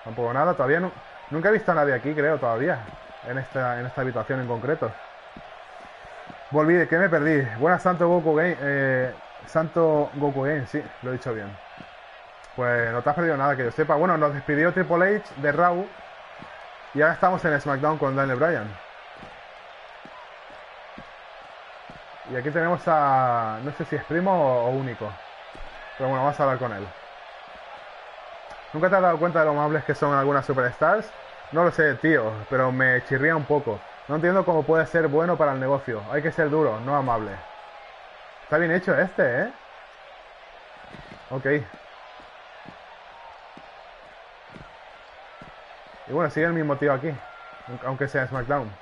Tampoco nada, todavía no... Nunca he visto a nadie aquí, creo, todavía. En esta habitación en concreto. Volví, ¿de qué me perdí? Buenas, Santo Goku Game. Santo Goku Game, sí, lo he dicho bien. Pues no te has perdido nada que yo sepa. Bueno, nos despidió Triple H de Raw. Y ahora estamos en SmackDown con Daniel Bryan. Y aquí tenemos a... No sé si es primo o único. Pero bueno, vamos a hablar con él. ¿Nunca te has dado cuenta de lo amables que son algunas superstars? No lo sé, tío, pero me chirría un poco. No entiendo cómo puede ser bueno para el negocio. Hay que ser duro, no amable. Está bien hecho este, Ok. Y bueno, sigue el mismo tío aquí. Aunque sea SmackDown.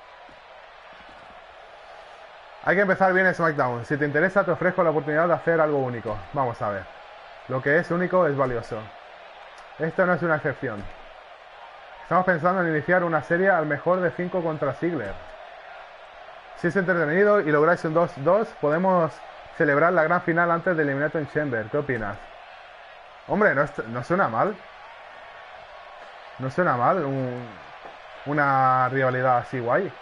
Hay que empezar bien SmackDown. Si te interesa, te ofrezco la oportunidad de hacer algo único. Vamos a ver. Lo que es único es valioso. Esto no es una excepción. Estamos pensando en iniciar una serie al mejor de 5 contra Ziggler. Si es entretenido y lográis un 2-2, podemos celebrar la gran final antes de Elimination Chamber. ¿Qué opinas? Hombre, no suena mal. No suena mal una rivalidad así guay.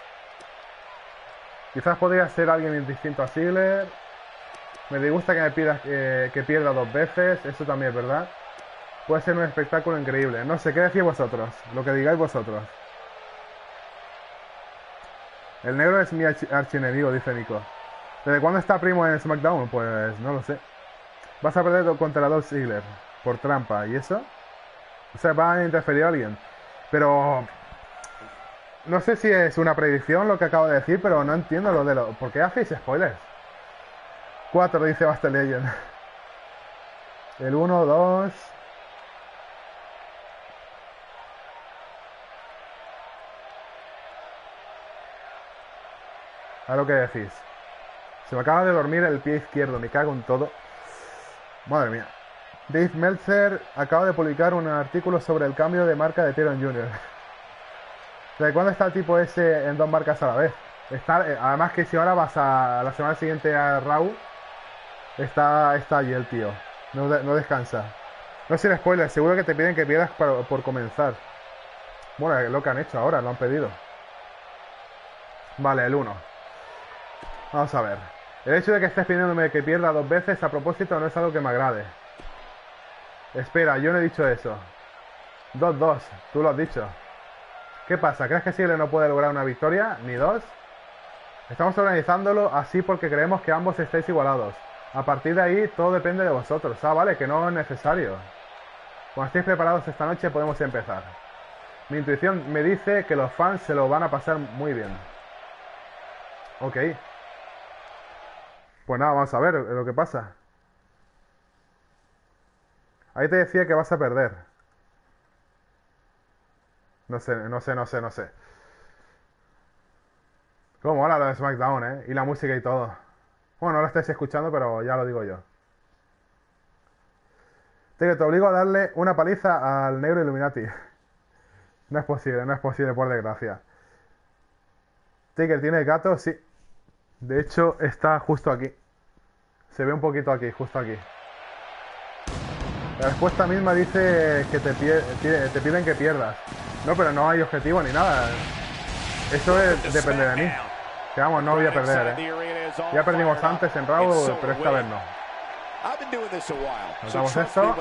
Quizás podría ser alguien distinto a Ziggler. Me disgusta que me pidas que pierda 2 veces. Eso también es verdad. Puede ser un espectáculo increíble. No sé, ¿qué decís vosotros? Lo que digáis vosotros. El negro es mi archienemigo, dice Nico. ¿Desde cuándo está primo en SmackDown? Pues no lo sé. Vas a perder contra Dolph Ziggler por trampa. ¿Y eso? O sea, va a interferir a alguien. Pero... No sé si es una predicción lo que acabo de decir, pero no entiendo lo de lo... ¿Por qué hacéis spoilers? 4, dice Master Legend. El 1, 2... A lo que decís. Se me acaba de dormir el pie izquierdo. Me cago en todo. Madre mía. Dave Meltzer acaba de publicar un artículo sobre el cambio de marca de Taron Jr. ¿Desde cuándo está el tipo ese en 2 marcas a la vez? Además que si ahora vas a la semana siguiente a Raw, está allí el tío. No descansa. No sin spoiler. Seguro que te piden que pierdas por comenzar. Bueno, lo que han hecho ahora. Lo han pedido. Vale, el 1. Vamos a ver. El hecho de que estés pidiéndome que pierda 2 veces a propósito no es algo que me agrade. Espera, yo no he dicho eso. 2-2, tú lo has dicho. ¿Qué pasa? ¿Crees que Ziggler no puede lograr una victoria? ¿Ni 2? Estamos organizándolo así porque creemos que ambos estáis igualados. A partir de ahí todo depende de vosotros. Ah, vale, que no es necesario. Cuando estéis preparados esta noche podemos empezar. Mi intuición me dice que los fans se lo van a pasar muy bien. Ok. Pues nada, vamos a ver lo que pasa. Ahí te decía que vas a perder. No sé. Cómo mola lo de SmackDown, y la música y todo. Bueno, no lo estáis escuchando, pero ya lo digo yo. Te obligo a darle una paliza al negro Illuminati. No es posible, por desgracia. Taker tiene gatos, sí. De hecho, está justo aquí. Se ve un poquito aquí, justo aquí. La respuesta misma dice que te piden que pierdas. No, pero no hay objetivo ni nada. Eso es, depende de mí. Que vamos, no voy a perder, ¿eh? Ya perdimos antes en Raw, pero esta vez no. Notamos esto.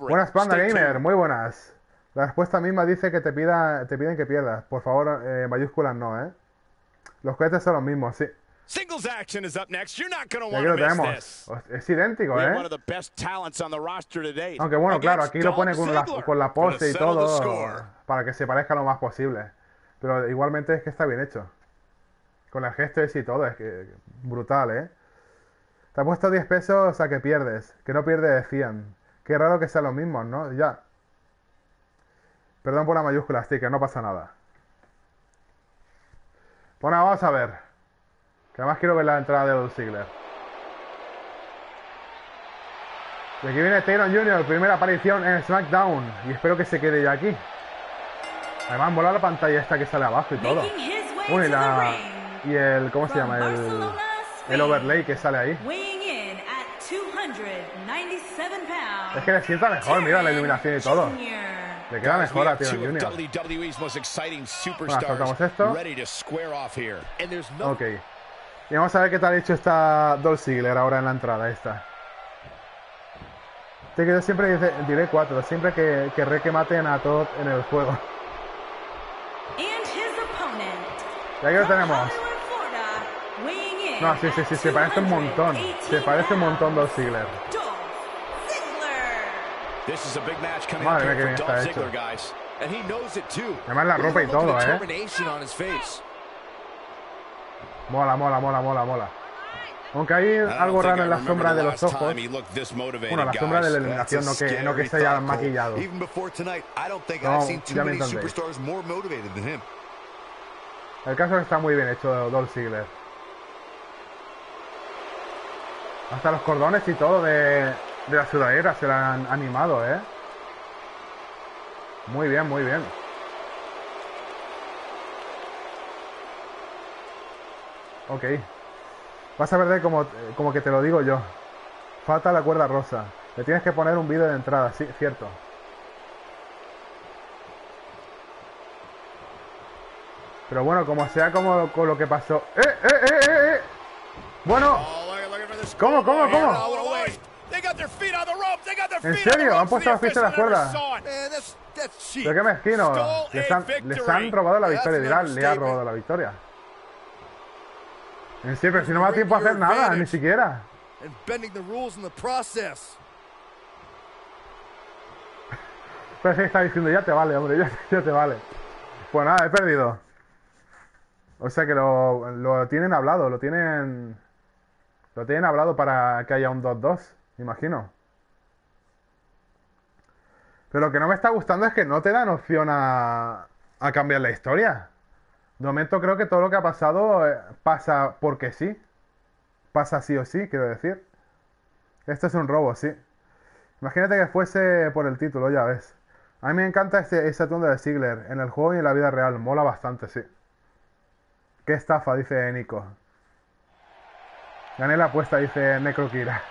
Buenas, Panda Gamer, muy buenas. La respuesta misma dice que te piden que pierdas. Por favor, mayúsculas no, ¿eh? Los cohetes son los mismos, sí. Singles action is up next. You're not going to want to miss this. Es idéntico, ¿eh? One of the best talents on the roster today. Aunque bueno, claro, aquí lo pone con la pose y todo para que se parezca lo más posible. Pero igualmente es que está bien hecho. Con las gestos y todo, es que brutal, ¿eh? Te ha puesto 10 pesos a que pierdes, que no pierdes 100. Qué raro que sean los mismos, ¿no? Ya. Perdón por la mayúscula, sticker, no pasa nada. Bueno, vamos a ver. Que además quiero ver la entrada de Dolph Ziggler. Y aquí viene Taron Jr., primera aparición en SmackDown. Y espero que se quede ya aquí. Además, mola la pantalla esta que sale abajo y todo. Uy, y el... ¿Cómo se llama? El overlay que sale ahí. Es que le sienta mejor, mira la iluminación y todo. Le queda mejor a Taron Jr. Bueno, soltamos esto. Ok. Y vamos a ver qué tal ha hecho esta Dolph Ziggler ahora en la entrada esta. Te quedo siempre diré 4, siempre que querré que maten a todos en el juego. Y aquí lo tenemos. No, sí, se parece un montón. Se parece un montón Dolph Ziggler. Madre mía, que bien está hecho. Además la ropa y todo, ¿eh? Mola. Aunque hay algo raro en la sombra de los ojos. Bueno, la sombra de la iluminación, no que se hayan maquillado. No, ya me entendéis. El caso es que está muy bien hecho Dolph Ziggler. Hasta los cordones y todo de la sudadera se la han animado, ¿eh? Muy bien. Ok. Vas a perder como que te lo digo yo. Falta la cuerda rosa. Le tienes que poner un vídeo de entrada, sí, cierto. Pero bueno, como sea como con lo que pasó. ¡Eh! Bueno. ¿Cómo? ¿En serio? ¿Han puesto las fichas en las cuerdas? ¿Pero qué mezquino? Les han robado la victoria. Dirán, le han robado la victoria. En serio, pero si no me da tiempo a hacer nada, ni siquiera. Pero si está diciendo, ya te vale, hombre, ya te vale. Pues nada, he perdido. O sea que lo tienen hablado, lo tienen hablado para que haya un 2-2, me imagino. Pero lo que no me está gustando es que no te dan opción a cambiar la historia. De momento creo que todo lo que ha pasado pasa porque sí. Pasa sí o sí, quiero decir. Esto es un robo, sí. Imagínate que fuese por el título, ya ves. A mí me encanta ese atuendo de Ziggler en el juego y en la vida real. Mola bastante, sí. Qué estafa, dice Nico. Gané la apuesta, dice Necrokira.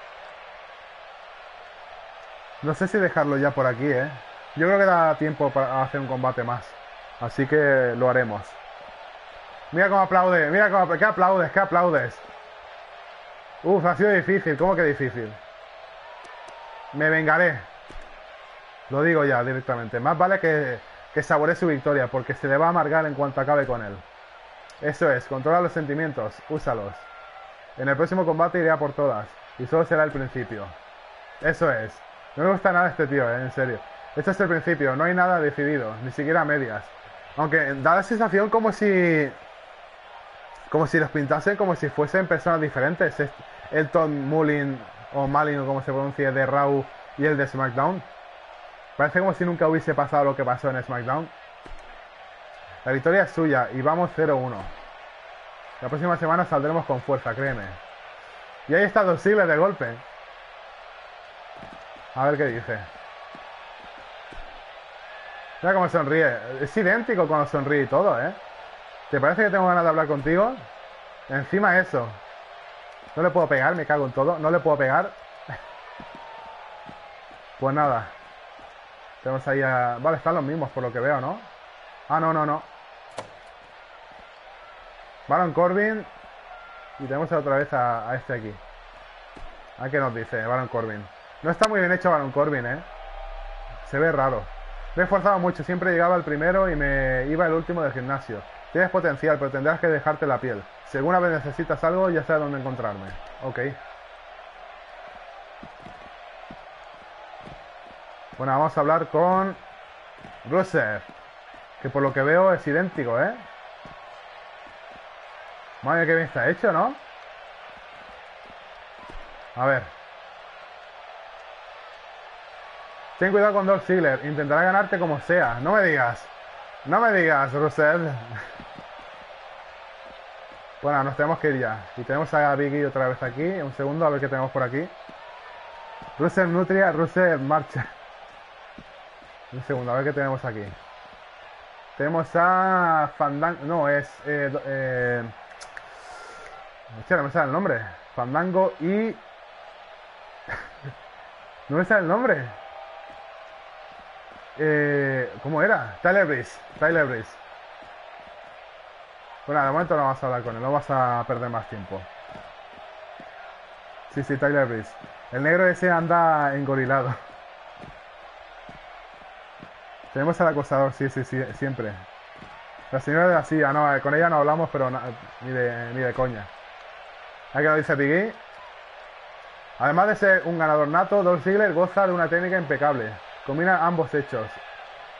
No sé si dejarlo ya por aquí, ¿eh? Yo creo que da tiempo para hacer un combate más. Así que lo haremos. Mira cómo aplaude, mira cómo aplaude. ¿Qué aplaudes? Uf, ha sido difícil, ¿cómo que difícil? Me vengaré. Lo digo ya directamente. Más vale que saboree su victoria, porque se le va a amargar en cuanto acabe con él. Eso es, controla los sentimientos, úsalos. En el próximo combate iré a por todas, y solo será el principio. Eso es. No me gusta nada este tío, en serio. Esto es el principio, no hay nada decidido, ni siquiera medias. Aunque da la sensación como si los pintasen como si fuesen personas diferentes. El Todd Mullen o Malin o como se pronuncia de Raw y el de SmackDown. Parece como si nunca hubiese pasado lo que pasó en SmackDown. La victoria es suya y vamos 0-1. La próxima semana saldremos con fuerza, créeme. Y ahí está Dolph Ziggler de golpe. A ver qué dice. Mira cómo sonríe. Es idéntico cuando sonríe y todo, ¿eh? ¿Te parece que tengo ganas de hablar contigo? Encima eso. No le puedo pegar, me cago en todo. No le puedo pegar. Pues nada. Tenemos ahí a... Vale, están los mismos por lo que veo, ¿no? Ah, no, no, no. Baron Corbin. Y tenemos otra vez a este aquí. ¿A qué nos dice Baron Corbin? No está muy bien hecho Baron Corbin, ¿eh? Se ve raro. Me he esforzado mucho. Siempre llegaba el primero y me iba el último del gimnasio. Tienes potencial, pero tendrás que dejarte la piel. Si alguna vez necesitas algo, ya sabes dónde encontrarme. Ok. Bueno, vamos a hablar con... Rusev. Que por lo que veo es idéntico, ¿eh? Madre mía, qué bien está hecho, ¿no? A ver. Ten cuidado con Dolph Ziggler. Intentará ganarte como sea. No me digas. No me digas, Rusev. Bueno, nos tenemos que ir ya. Y tenemos a Biggie otra vez aquí. Un segundo, a ver qué tenemos por aquí. Rusev nutria, Rusev marcha. Un segundo, a ver qué tenemos aquí. Tenemos a Fandango. No, es... Hostia, no me sale el nombre. Fandango y... no me sale el nombre. ¿Cómo era? Tyler Breeze. Tyler Breeze. Bueno, de momento no vas a hablar con él, no vas a perder más tiempo. Sí, sí, Tyler Breeze. El negro ese anda engorilado. Tenemos al acosador, sí, sí, sí, siempre. La señora de la silla, no, con ella no hablamos, pero ni de coña. Aquí lo dice Biggie. Además de ser un ganador nato, Dolph Ziggler goza de una técnica impecable. Combina ambos hechos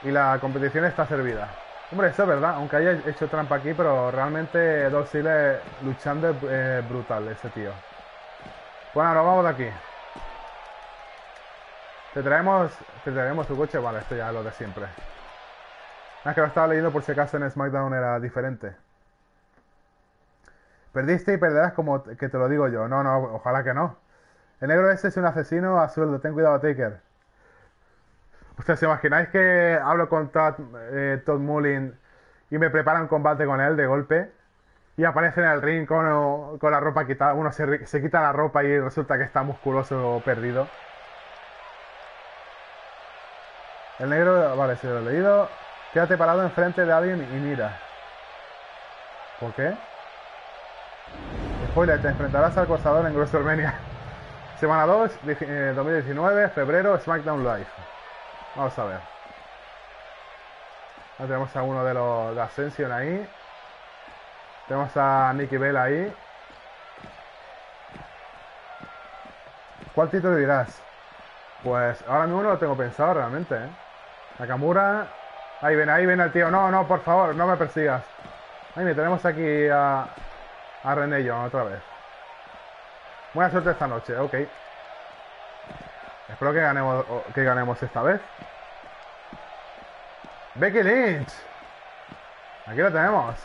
y la competición está servida. Hombre, eso es verdad, aunque haya hecho trampa aquí, pero realmente Dolph Ziggler luchando es brutal, ese tío. Bueno, ahora vamos de aquí. Te traemos tu coche, vale, esto ya es lo de siempre. Es que lo estaba leyendo por si acaso en SmackDown era diferente. Perdiste y perderás como que te lo digo yo. No, no, ojalá que no. El negro ese es un asesino a sueldo, ten cuidado, Taker. ¿Ustedes se imagináis que hablo con Todd Mullen y me prepara un combate con él de golpe? Y aparece en el ring con la ropa quitada. Uno se quita la ropa y resulta que está musculoso perdido. El negro... Vale, se lo he leído. Quédate parado enfrente de alguien y mira. ¿Por qué? Spoiler, te enfrentarás al acosador en WrestleMania. Semana 2, 2019, febrero, SmackDown Live. Vamos a ver. Ahora tenemos a uno de los de Ascension ahí. Tenemos a Nikki Bella ahí. ¿Cuál título dirás? Pues ahora mismo no lo tengo pensado realmente, ¿eh? Nakamura. Ahí viene el tío. No, no, por favor, no me persigas. Ahí me tenemos aquí a Renee Young otra vez. Buena suerte esta noche, ok. Espero que ganemos esta vez. Becky Lynch. Aquí lo tenemos.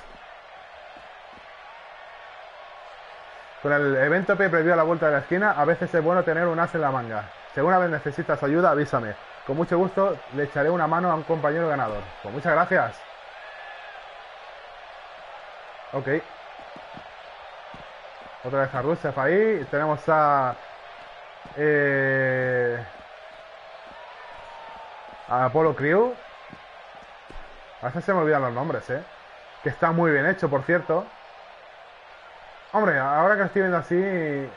Con el evento previo a la vuelta de la esquina, a veces es bueno tener un as en la manga. Si alguna vez necesitas ayuda, avísame. Con mucho gusto le echaré una mano a un compañero ganador. Pues muchas gracias. Ok. Otra vez a Rusev ahí. Tenemos a Apollo Crew. A veces se me olvidan los nombres, ¿eh? Que está muy bien hecho, por cierto. Hombre, ahora que lo estoy viendo así...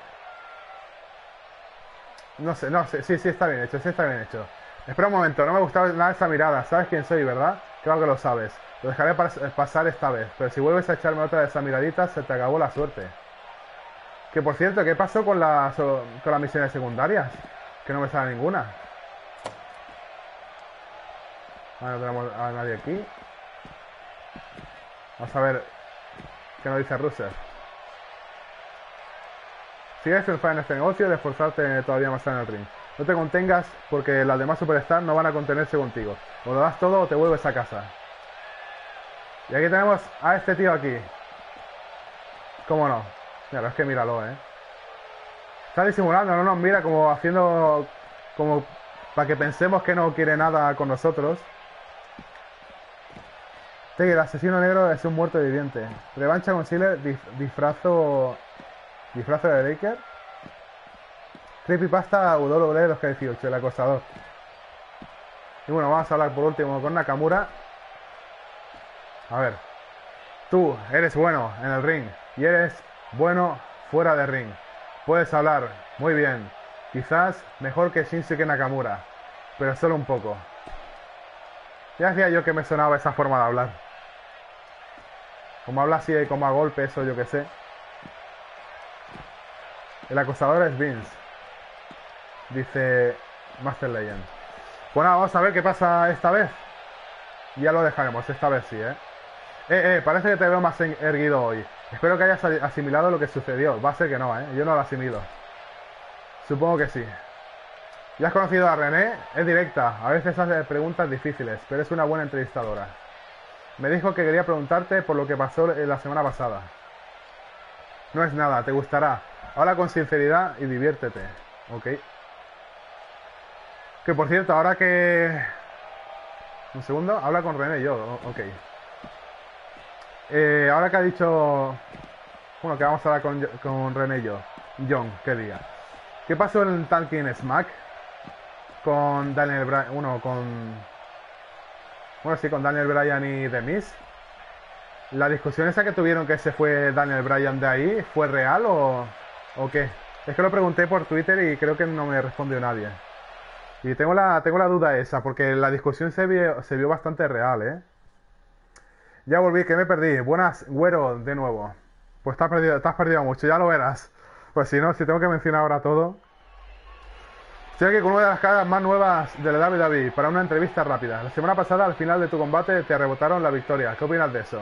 No sé, no sé. Sí, sí está bien hecho, sí está bien hecho. Espera un momento, no me gustaba nada esa mirada. ¿Sabes quién soy, verdad? Claro que lo sabes. Lo dejaré pasar esta vez. Pero si vuelves a echarme otra de esa miradita, se te acabó la suerte. Que por cierto, ¿qué pasó con las misiones secundarias? Que no me sale ninguna. Vale, no tenemos a nadie aquí. Vamos a ver qué nos dice Rusev. Sigues triunfando en este negocio de esforzarte todavía más en el ring. No te contengas porque las demás superstars no van a contenerse contigo. O lo das todo o te vuelves a casa. Y aquí tenemos a este tío aquí. ¿Cómo no? Claro, es que míralo, ¿eh? Está disimulando, no nos mira como haciendo... Como para que pensemos que no quiere nada con nosotros. Sí, el asesino negro es un muerto viviente. Revancha con Chile, disfrazo de Laker. Creepypasta W 2K18, el acosador. Y bueno, vamos a hablar por último con Nakamura. A ver, tú eres bueno en el ring y eres bueno fuera de ring. Puedes hablar muy bien, quizás mejor que Shinsuke Nakamura, pero solo un poco. Ya hacía yo que me sonaba esa forma de hablar. Como habla así, como a golpe, eso yo que sé. El acosador es Vince, dice Master Legend. Bueno, vamos a ver qué pasa esta vez. Ya lo dejaremos, esta vez sí, ¿eh? Parece que te veo más erguido hoy. Espero que hayas asimilado lo que sucedió. Va a ser que no, ¿eh? Yo no lo asimilo. Supongo que sí. ¿Ya has conocido a René? Es directa, a veces hace preguntas difíciles, pero es una buena entrevistadora. Me dijo que quería preguntarte por lo que pasó la semana pasada. No es nada, te gustará. Habla con sinceridad y diviértete. Ok. Que por cierto, ahora que... Un segundo, habla con René y yo, ok. Ahora que ha dicho... Bueno, que vamos a hablar con René y yo. John, que diga. ¿Qué pasó en Talking Smack? Con Daniel Bryan... Bueno, sí, con Daniel Bryan y The Miz. ¿La discusión esa que tuvieron que se fue Daniel Bryan de ahí? ¿Fue real o qué? Es que lo pregunté por Twitter y creo que no me respondió nadie. Y tengo la duda esa, porque la discusión se vio bastante real, ¿eh? Ya volví, que me perdí. Buenas, güero, de nuevo. Pues te has perdido mucho, ya lo verás. Pues si no, si tengo que mencionar ahora todo. Estoy aquí con una de las caras más nuevas de la WWE para una entrevista rápida. La semana pasada, al final de tu combate, te rebotaron la victoria. ¿Qué opinas de eso?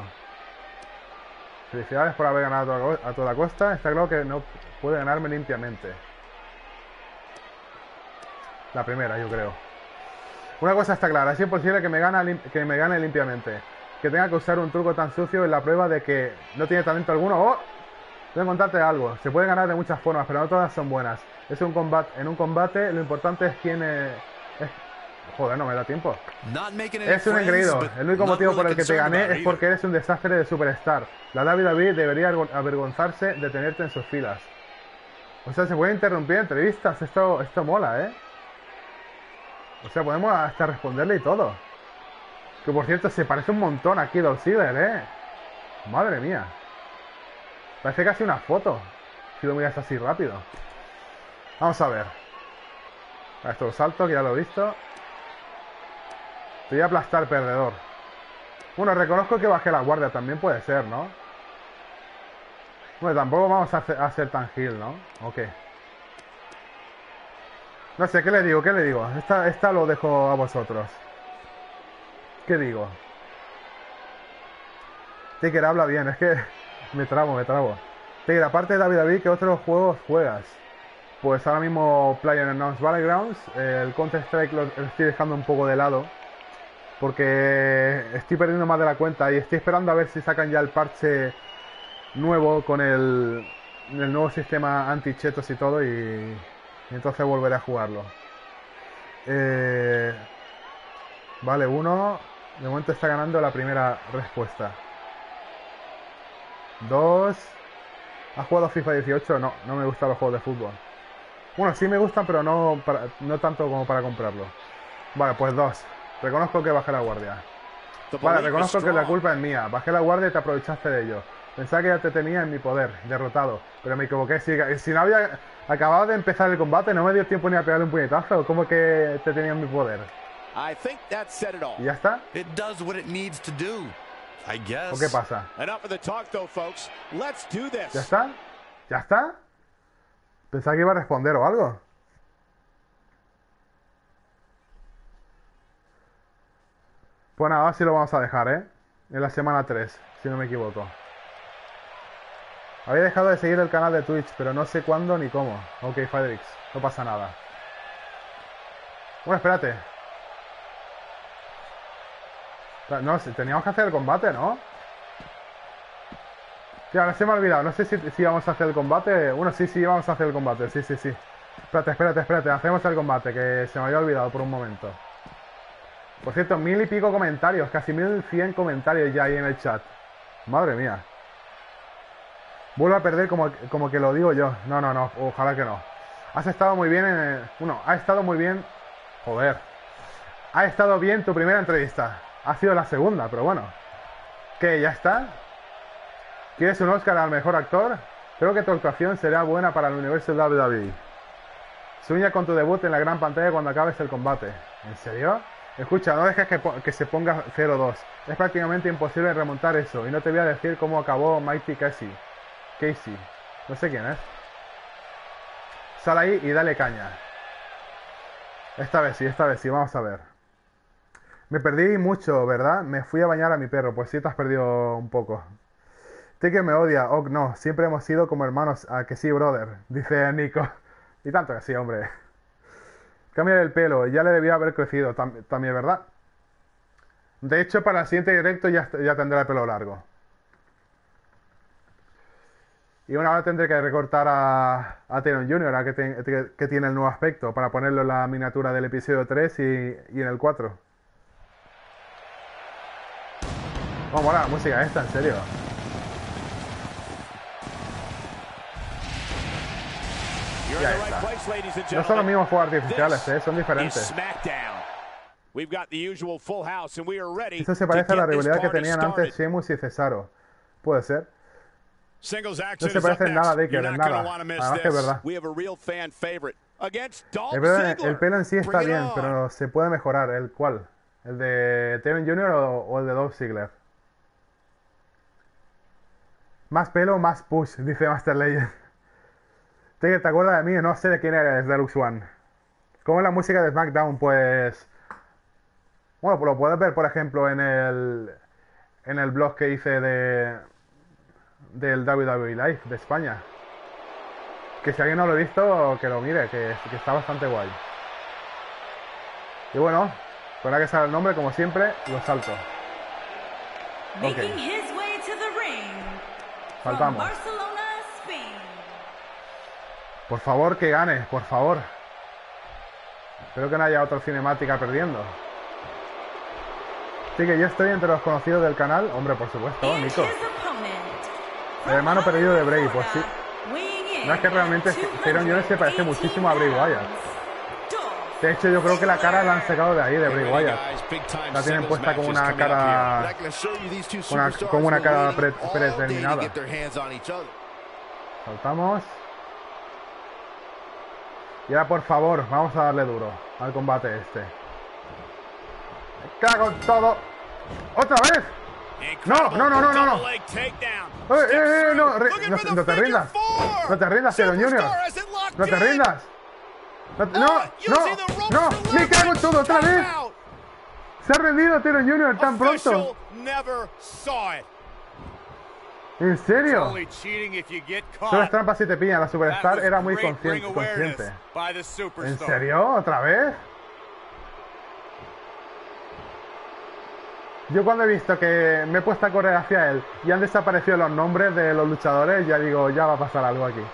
Felicidades por haber ganado a toda costa. Está claro que no puede ganarme limpiamente. La primera, yo creo. Una cosa está clara, es imposible que me gane limpiamente. Que tenga que usar un truco tan sucio en la prueba de que no tiene talento alguno. ¡Oh! Voy a contarte algo. Se puede ganar de muchas formas, pero no todas son buenas. Es un combate. En un combate lo importante es quién es... Joder, no me da tiempo. Es un engreído. El único motivo por el que te gané es porque eres un desastre de superstar. La WWE debería avergonzarse de tenerte en sus filas. O sea, se puede interrumpir entrevistas. Esto mola, ¿eh? O sea, podemos hasta responderle y todo. Que por cierto, se parece un montón aquí Dolph Ziggler, ¿eh? Madre mía. Parece casi una foto. Si lo miras así rápido. Vamos a ver. A esto lo salto, que ya lo he visto. Te voy a aplastar, perdedor. Bueno, reconozco que bajé la guardia. También puede ser, ¿no? Bueno, tampoco vamos a ser tan heel, ¿no? Ok. No sé, ¿qué le digo? ¿Qué le digo? Esta lo dejo a vosotros. ¿Qué digo? Taker habla bien, es que me trabo. Taker, aparte de David, ¿qué otros juegos juegas? Pues ahora mismo PlayerUnknown's Battlegrounds, el Counter-Strike lo estoy dejando un poco de lado. Porque estoy perdiendo más de la cuenta y estoy esperando a ver si sacan ya el parche nuevo con el nuevo sistema anti-chetos y todo y... entonces volveré a jugarlo. Vale, uno. De momento está ganando la primera respuesta. Dos. ¿Has jugado FIFA 18? No, no me gustan los juegos de fútbol. Bueno, sí me gustan, pero no tanto como para comprarlo. Vale, pues dos. Reconozco que bajé la guardia. Vale, reconozco que la culpa es mía. Bajé la guardia y te aprovechaste de ello. Pensaba que ya te tenía en mi poder, derrotado. Pero me equivoqué. Si no había... acababa de empezar el combate, no me dio tiempo ni a pegarle un puñetazo. ¿Cómo que te tenía en mi poder? ¿Y ya está? ¿O qué pasa? ¿Ya está? ¿Ya está? Pensaba que iba a responder o algo. Pues nada, así lo vamos a dejar, ¿eh? En la semana 3, si no me equivoco. Había dejado de seguir el canal de Twitch, pero no sé cuándo ni cómo. Ok, Fedrix, no pasa nada. Bueno, espérate. No, teníamos que hacer el combate, ¿no? Tío, ahora se me ha olvidado. No sé si vamos a hacer el combate. Bueno, sí, vamos a hacer el combate. Sí. Espérate. Hacemos el combate, que se me había olvidado por un momento. Por cierto, 1000 y pico comentarios, casi 1100 comentarios ya ahí en el chat. Madre mía. Vuelvo a perder como que lo digo yo. No, no, no, ojalá que no. Has estado muy bien en... Bueno, ha estado muy bien... Joder. Ha estado bien tu primera entrevista. Ha sido la segunda, pero bueno. ¿Qué? ¿Ya está? ¿Quieres un Oscar al mejor actor? Creo que tu actuación será buena para el universo de WWE. Sueña con tu debut en la gran pantalla cuando acabes el combate. ¿En serio? Escucha, no dejes que se ponga 0-2. Es prácticamente imposible remontar eso. Y no te voy a decir cómo acabó Mighty Casey. No sé quién es. Sal ahí y dale caña. Esta vez sí, vamos a ver. Me perdí mucho, ¿verdad? Me fui a bañar a mi perro. Pues sí, te has perdido un poco. Taker me odia. Oh, no. Siempre hemos sido como hermanos. Ah, que sí, brother. Dice Nico. Y tanto que sí, hombre. Cambiar el pelo. Ya le debía haber crecido. También, ¿verdad? De hecho, para el siguiente directo ya tendrá el pelo largo. Y una hora tendré que recortar a Taron Jr., a que tiene el nuevo aspecto, para ponerlo en la miniatura del episodio 3 y en el 4. Vamos, mola la música esta, en serio. Ya está. No son los mismos fuegos artificiales, son diferentes. Esto se parece a la rivalidad que tenían antes Sheamus y Cesaro. Puede ser. No se parece en nada, Taker, en nada. Además que es verdad. El pelo en sí está bien, pero se puede mejorar. ¿El cuál? ¿El de Taron Jr. o el de Dolph Ziggler? Más pelo, más push, dice Master Legend. Taker, ¿te acuerdas de mí? No sé de quién eres, Deluxe One. ¿Cómo es la música de SmackDown? Pues... Bueno, lo puedes ver, por ejemplo, en el blog que hice del WWE Live de España, que si alguien no lo ha visto, que lo mire, que está bastante guay. Y bueno, con la que sale el nombre, como siempre, lo salto. Okay. Saltamos. Por favor, que gane, por favor. Espero que no haya otra cinemática perdiendo. Así que yo estoy entre los conocidos del canal. Hombre, por supuesto, Nico. El hermano perdido de Bray, pues sí. No, es que realmente Taron Jr. se parece muchísimo a Bray Wyatt. De hecho, yo creo que la cara la han sacado de ahí, de Bray Wyatt. La tienen puesta como una cara... como una cara predeterminada. Saltamos. Y ahora, por favor, vamos a darle duro al combate este. ¡Me cago en todo! ¡Otra vez! No, no, no, no, no, no. No te rindas. No te rindas, Taron Jr. No te rindas. No, no, no. Me cago en todo otra vez. Se ha rendido Taron Jr. tan pronto. ¿En serio? Solo es trampa si te pillan. La Superstar era muy consciente. ¿En serio? ¿Otra vez? Yo cuando he visto que me he puesto a correr hacia él y han desaparecido los nombres de los luchadores, ya digo, ya va a pasar algo aquí.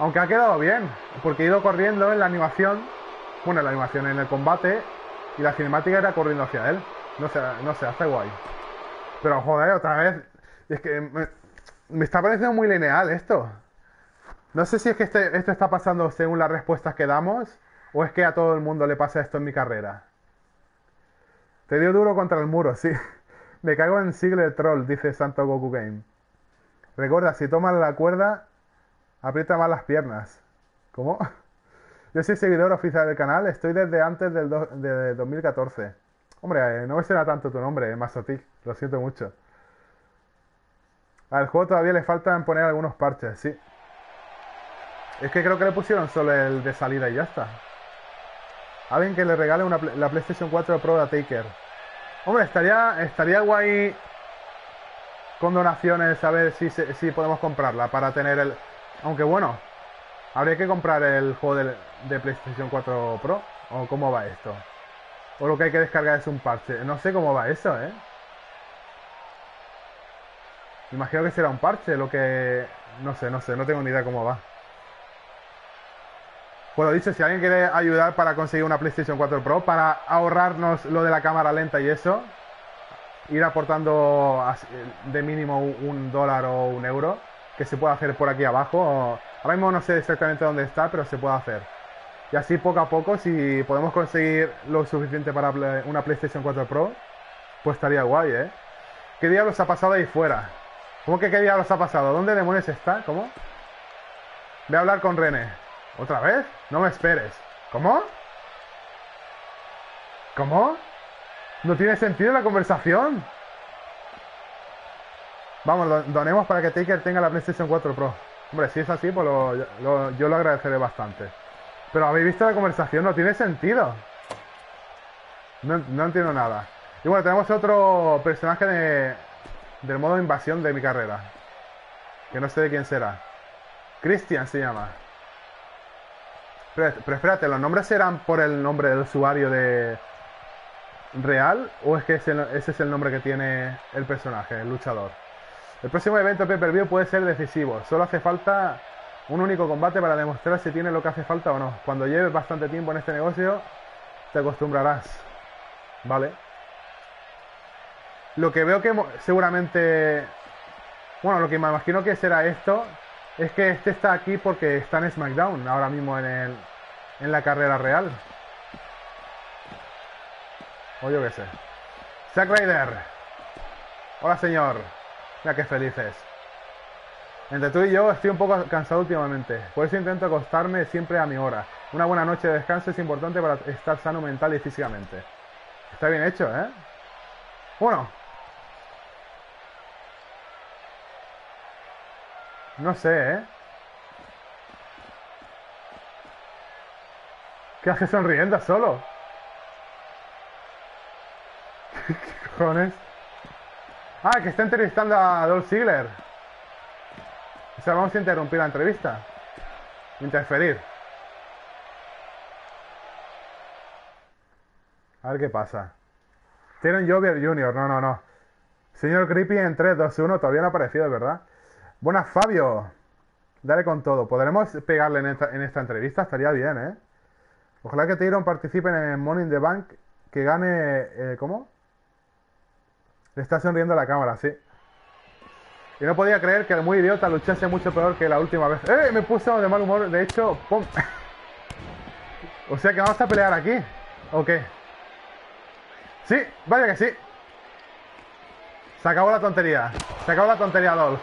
Aunque ha quedado bien, porque he ido corriendo en la animación, bueno, en la animación, en el combate, y la cinemática era corriendo hacia él. No sé, hace guay. Pero joder, otra vez, es que me está pareciendo muy lineal esto. No sé si es que esto está pasando según las respuestas que damos, o es que a todo el mundo le pasa esto en mi carrera. Te dio duro contra el muro, sí. Me cago en Ziggler Troll, dice Santo Goku Game. Recuerda, si tomas la cuerda, aprieta más las piernas. ¿Cómo? Yo soy seguidor oficial del canal, estoy desde antes de 2014. Hombre, no me será tanto tu nombre, Masotic, lo siento mucho. Al juego todavía le faltan poner algunos parches, sí. Es que creo que le pusieron solo el de salida y ya está. Alguien que le regale la PlayStation 4 Pro a Taker. Hombre, estaría guay con donaciones, a ver si podemos comprarla para tener el... Aunque bueno, habría que comprar el juego de PlayStation 4 Pro. ¿O cómo va esto? O lo que hay que descargar es un parche. No sé cómo va eso, ¿eh? Imagino que será un parche, lo que... No sé, no tengo ni idea cómo va. Bueno, dicho, si alguien quiere ayudar para conseguir una PlayStation 4 Pro, para ahorrarnos lo de la cámara lenta y eso, ir aportando de mínimo $1 o €1, que se puede hacer por aquí abajo. Ahora mismo no sé exactamente dónde está, pero se puede hacer. Y así poco a poco, si podemos conseguir lo suficiente para una PlayStation 4 Pro, pues estaría guay, ¿eh? ¿Qué diablos ha pasado ahí fuera? ¿Cómo que qué diablos ha pasado? ¿Dónde demonios está? ¿Cómo? Voy a hablar con René. ¿Otra vez? No me esperes. ¿Cómo? ¿Cómo? ¿No tiene sentido la conversación? Vamos, donemos para que Taker tenga la PlayStation 4 Pro. Hombre, si es así, pues yo lo agradeceré bastante. Pero habéis visto la conversación, no tiene sentido. No entiendo nada. Y bueno, tenemos otro personaje del modo invasión de mi carrera, que no sé de quién será. Christian se llama. Pero espérate, ¿los nombres serán por el nombre del usuario de real? ¿O es que ese es el nombre que tiene el personaje, el luchador? El próximo evento pay-per-view puede ser decisivo. Solo hace falta un único combate para demostrar si tiene lo que hace falta o no. Cuando lleves bastante tiempo en este negocio, te acostumbrarás. Vale. Lo que veo que seguramente... Bueno, lo que me imagino que será esto es que este está aquí porque está en SmackDown ahora mismo en la carrera real. O yo qué sé. Zack Ryder. Hola, señor. Mira qué feliz es. Entre tú y yo estoy un poco cansado últimamente. Por eso intento acostarme siempre a mi hora. Una buena noche de descanso es importante para estar sano mental y físicamente. Está bien hecho, ¿eh? Bueno. No sé, ¿eh? ¿Qué haces sonriendo solo? ¿Qué cojones? Ah, que está entrevistando a Dolph Ziggler. O sea, vamos a interrumpir la entrevista. Interferir. A ver qué pasa. Taron Jr., no. Señor Creepy en 3, 2, 1. Todavía no ha aparecido, ¿verdad? Buenas, Fabio. Dale con todo. ¿Podremos pegarle en esta entrevista? Estaría bien, ¿eh? Ojalá que Taron participe en Money in the Bank. Que gane... ¿Cómo? Le está sonriendo a la cámara, sí. Y no podía creer que el muy idiota luchase mucho peor que la última vez. ¡Eh! Me puso de mal humor. De hecho, ¡pum! O sea que vamos a pelear aquí. ¿O qué? Sí, vaya que sí. Se acabó la tontería. Se acabó la tontería, Dolph.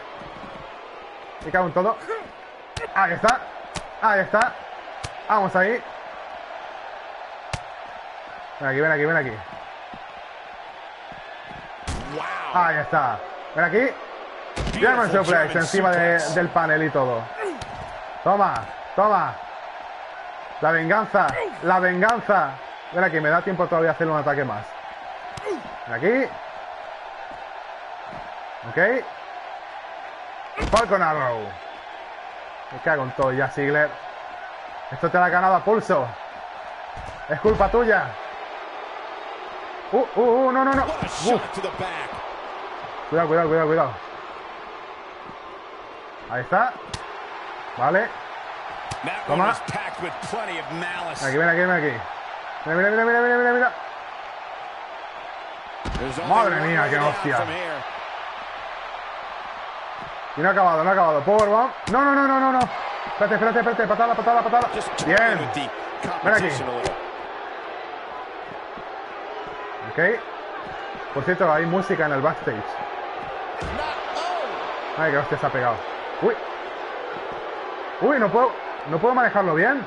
Me cago en todo. Ahí está. Ahí está. Vamos ahí. Ven aquí, ven aquí, ven aquí. Ahí está. Ven aquí. German Suplex encima del panel y todo. Toma, toma. La venganza. La venganza. Ven aquí, me da tiempo todavía a hacer un ataque más. Ven aquí. Ok. Falcon Arrow. Me cago en todo ya, Ziggler. Esto te la ha ganado a pulso. Es culpa tuya. No. Cuidado, cuidado. Ahí está. Vale. Toma. Aquí, ven aquí. Mira. Madre mía, qué hostia. Y no ha acabado. Powerbomb. No. Espérate. Patada. Bien. Ven aquí. Ok. Por cierto, hay música en el backstage. Ay, que hostia, se ha pegado. Uy, no puedo manejarlo bien.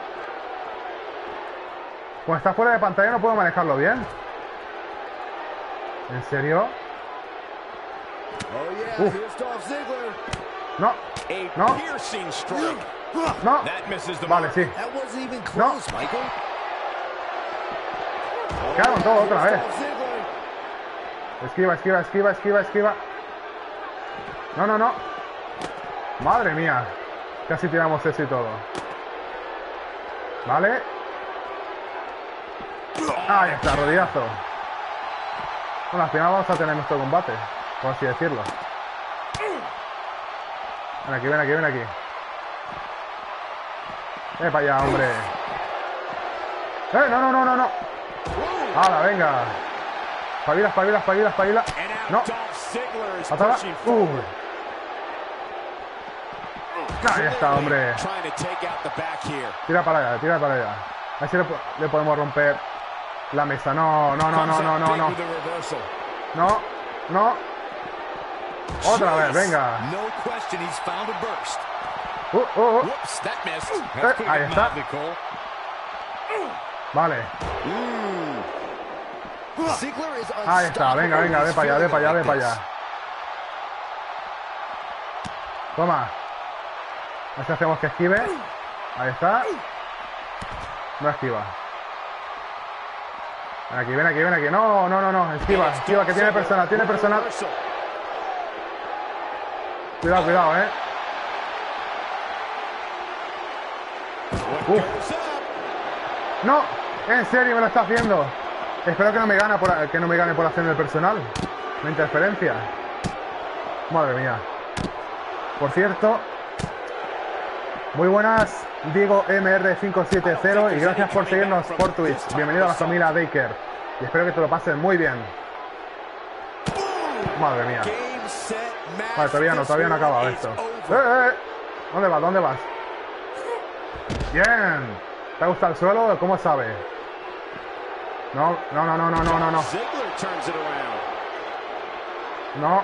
Cuando está fuera de pantalla no puedo manejarlo bien. ¿En serio? No. Vale, sí. No. Cago en todo otra vez. Esquiva. No. Madre mía. Casi tiramos eso y todo. Vale. Ahí está, rodillazo. Bueno, al final vamos a tener nuestro combate, por así decirlo. Ven aquí. Para allá, hombre. No. ¡Hala, venga! Espabila. No. Atada. Ahí está, hombre. Tira para allá. A ver si le podemos romper la mesa. No. Otra vez, venga. Ahí está. Vale. Ahí está, venga, ve para allá. Toma. Así hacemos que esquive. Ahí está. No esquiva. Ven aquí. No. Esquiva, que tiene personal. Cuidado, No, en serio me lo está haciendo. Espero que no me gane por hacerme el personal. La interferencia. Madre mía. Por cierto. Muy buenas, Diego MR570, y gracias por seguirnos por Twitch. Bienvenido a la familia Baker. Y espero que te lo pasen muy bien. Madre mía. Vale, todavía no ha acabado esto. ¿Dónde vas? Bien. ¿Te gusta el suelo? ¿Cómo sabe? No. No.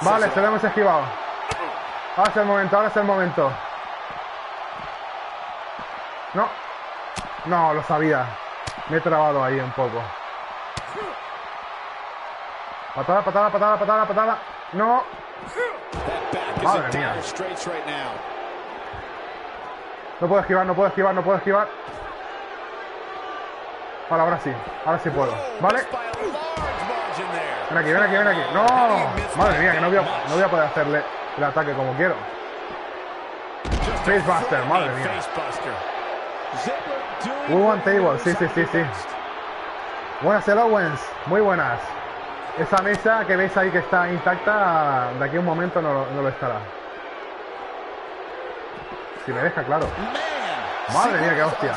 Vale, se lo hemos esquivado. Ahora es el momento. No, lo sabía. Me he trabado ahí un poco. Patada. No. Madre mía. No puedo esquivar. Vale, ahora sí puedo. Vale. Ven aquí. No. Madre mía, que no voy a poder hacerle el ataque como quiero. Facebuster, madre mía. One table, sí. Buenas, el Owens. Muy buenas. Esa mesa que veis ahí que está intacta, de aquí a un momento no lo estará. Si me deja, claro. Madre mía, qué hostia.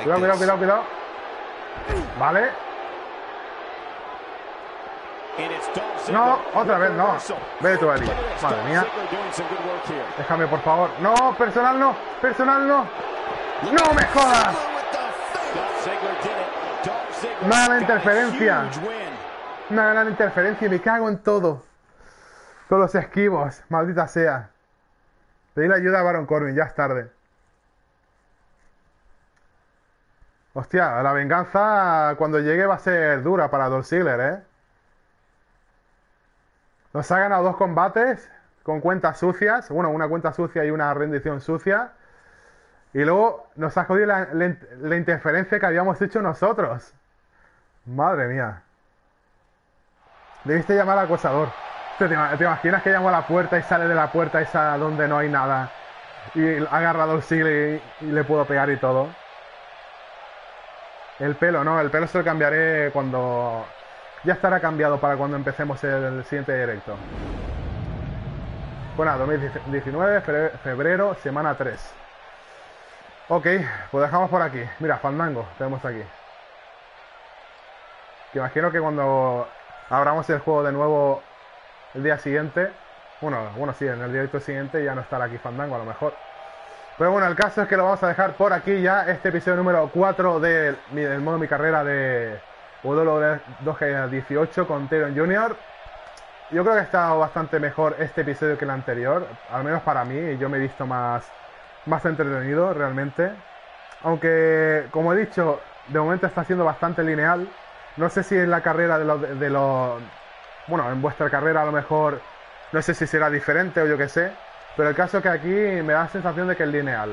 Cuidado. Vale. No, otra vez no. Vete tú, Eli. Madre mía. Déjame, por favor. No, personal no. ¡No me jodas! Una gran interferencia y me cago en todo. Todos los esquivos, maldita sea. Pedí la ayuda a Baron Corbin, ya es tarde. Hostia, la venganza cuando llegue va a ser dura para Dolph Ziggler, ¿eh? Nos ha ganado 2 combates con cuentas sucias. Bueno, una cuenta sucia y una rendición sucia. Y luego nos ha jodido la interferencia que habíamos hecho nosotros. Madre mía. Debiste llamar al acosador. ¿Te imaginas que llamo a la puerta y sale de la puerta esa donde no hay nada? Y ha agarrado el siglo y le puedo pegar y todo. El pelo, no, el pelo se lo cambiaré cuando... Ya estará cambiado para cuando empecemos el siguiente directo. Bueno, 2019, febrero, semana 3. Ok, pues dejamos por aquí. Mira, Fandango, tenemos aquí. Que imagino que cuando abramos el juego de nuevo el día siguiente... Bueno, sí, en el directo siguiente ya no estará aquí Fandango a lo mejor. Pero bueno, el caso es que lo vamos a dejar por aquí ya, este episodio número 4 del modo mi carrera de WWE 2K18 con Taron Jr. Yo creo que ha estado bastante mejor este episodio que el anterior, al menos para mí, yo me he visto más entretenido realmente. Aunque, como he dicho, de momento está siendo bastante lineal. No sé si en la carrera bueno, en vuestra carrera a lo mejor, no sé si será diferente o yo qué sé. Pero el caso es que aquí me da la sensación de que es lineal.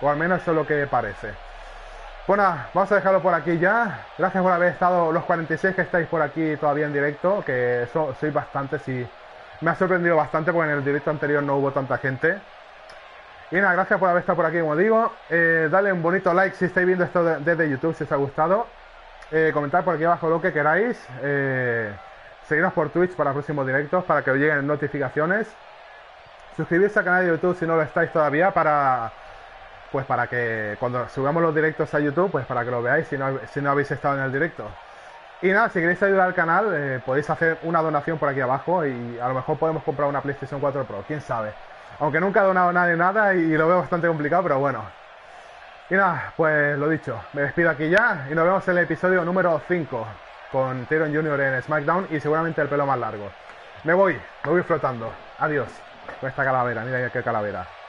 O al menos eso es lo que parece. Bueno, vamos a dejarlo por aquí ya. Gracias por haber estado los 46 que estáis por aquí todavía en directo. Que sois bastantes y me ha sorprendido bastante porque en el directo anterior no hubo tanta gente. Y nada, gracias por haber estado por aquí, como digo. Dale un bonito like si estáis viendo esto desde YouTube, si os ha gustado. Comentad por aquí abajo lo que queráis. Seguidnos por Twitch para próximos directos, para que os lleguen notificaciones. suscribirse al canal de YouTube si no lo estáis todavía, para pues para que cuando subamos los directos a YouTube, pues para que lo veáis si no habéis estado en el directo. Y nada, si queréis ayudar al canal, podéis hacer una donación por aquí abajo y a lo mejor podemos comprar una PlayStation 4 Pro, quién sabe. Aunque nunca ha donado nadie nada y lo veo bastante complicado, pero bueno. Y nada, pues lo dicho, me despido aquí ya y nos vemos en el episodio número 5 con Taron Jr. en SmackDown y seguramente el pelo más largo. Me voy flotando. Adiós. Con esta calavera, mira qué calavera.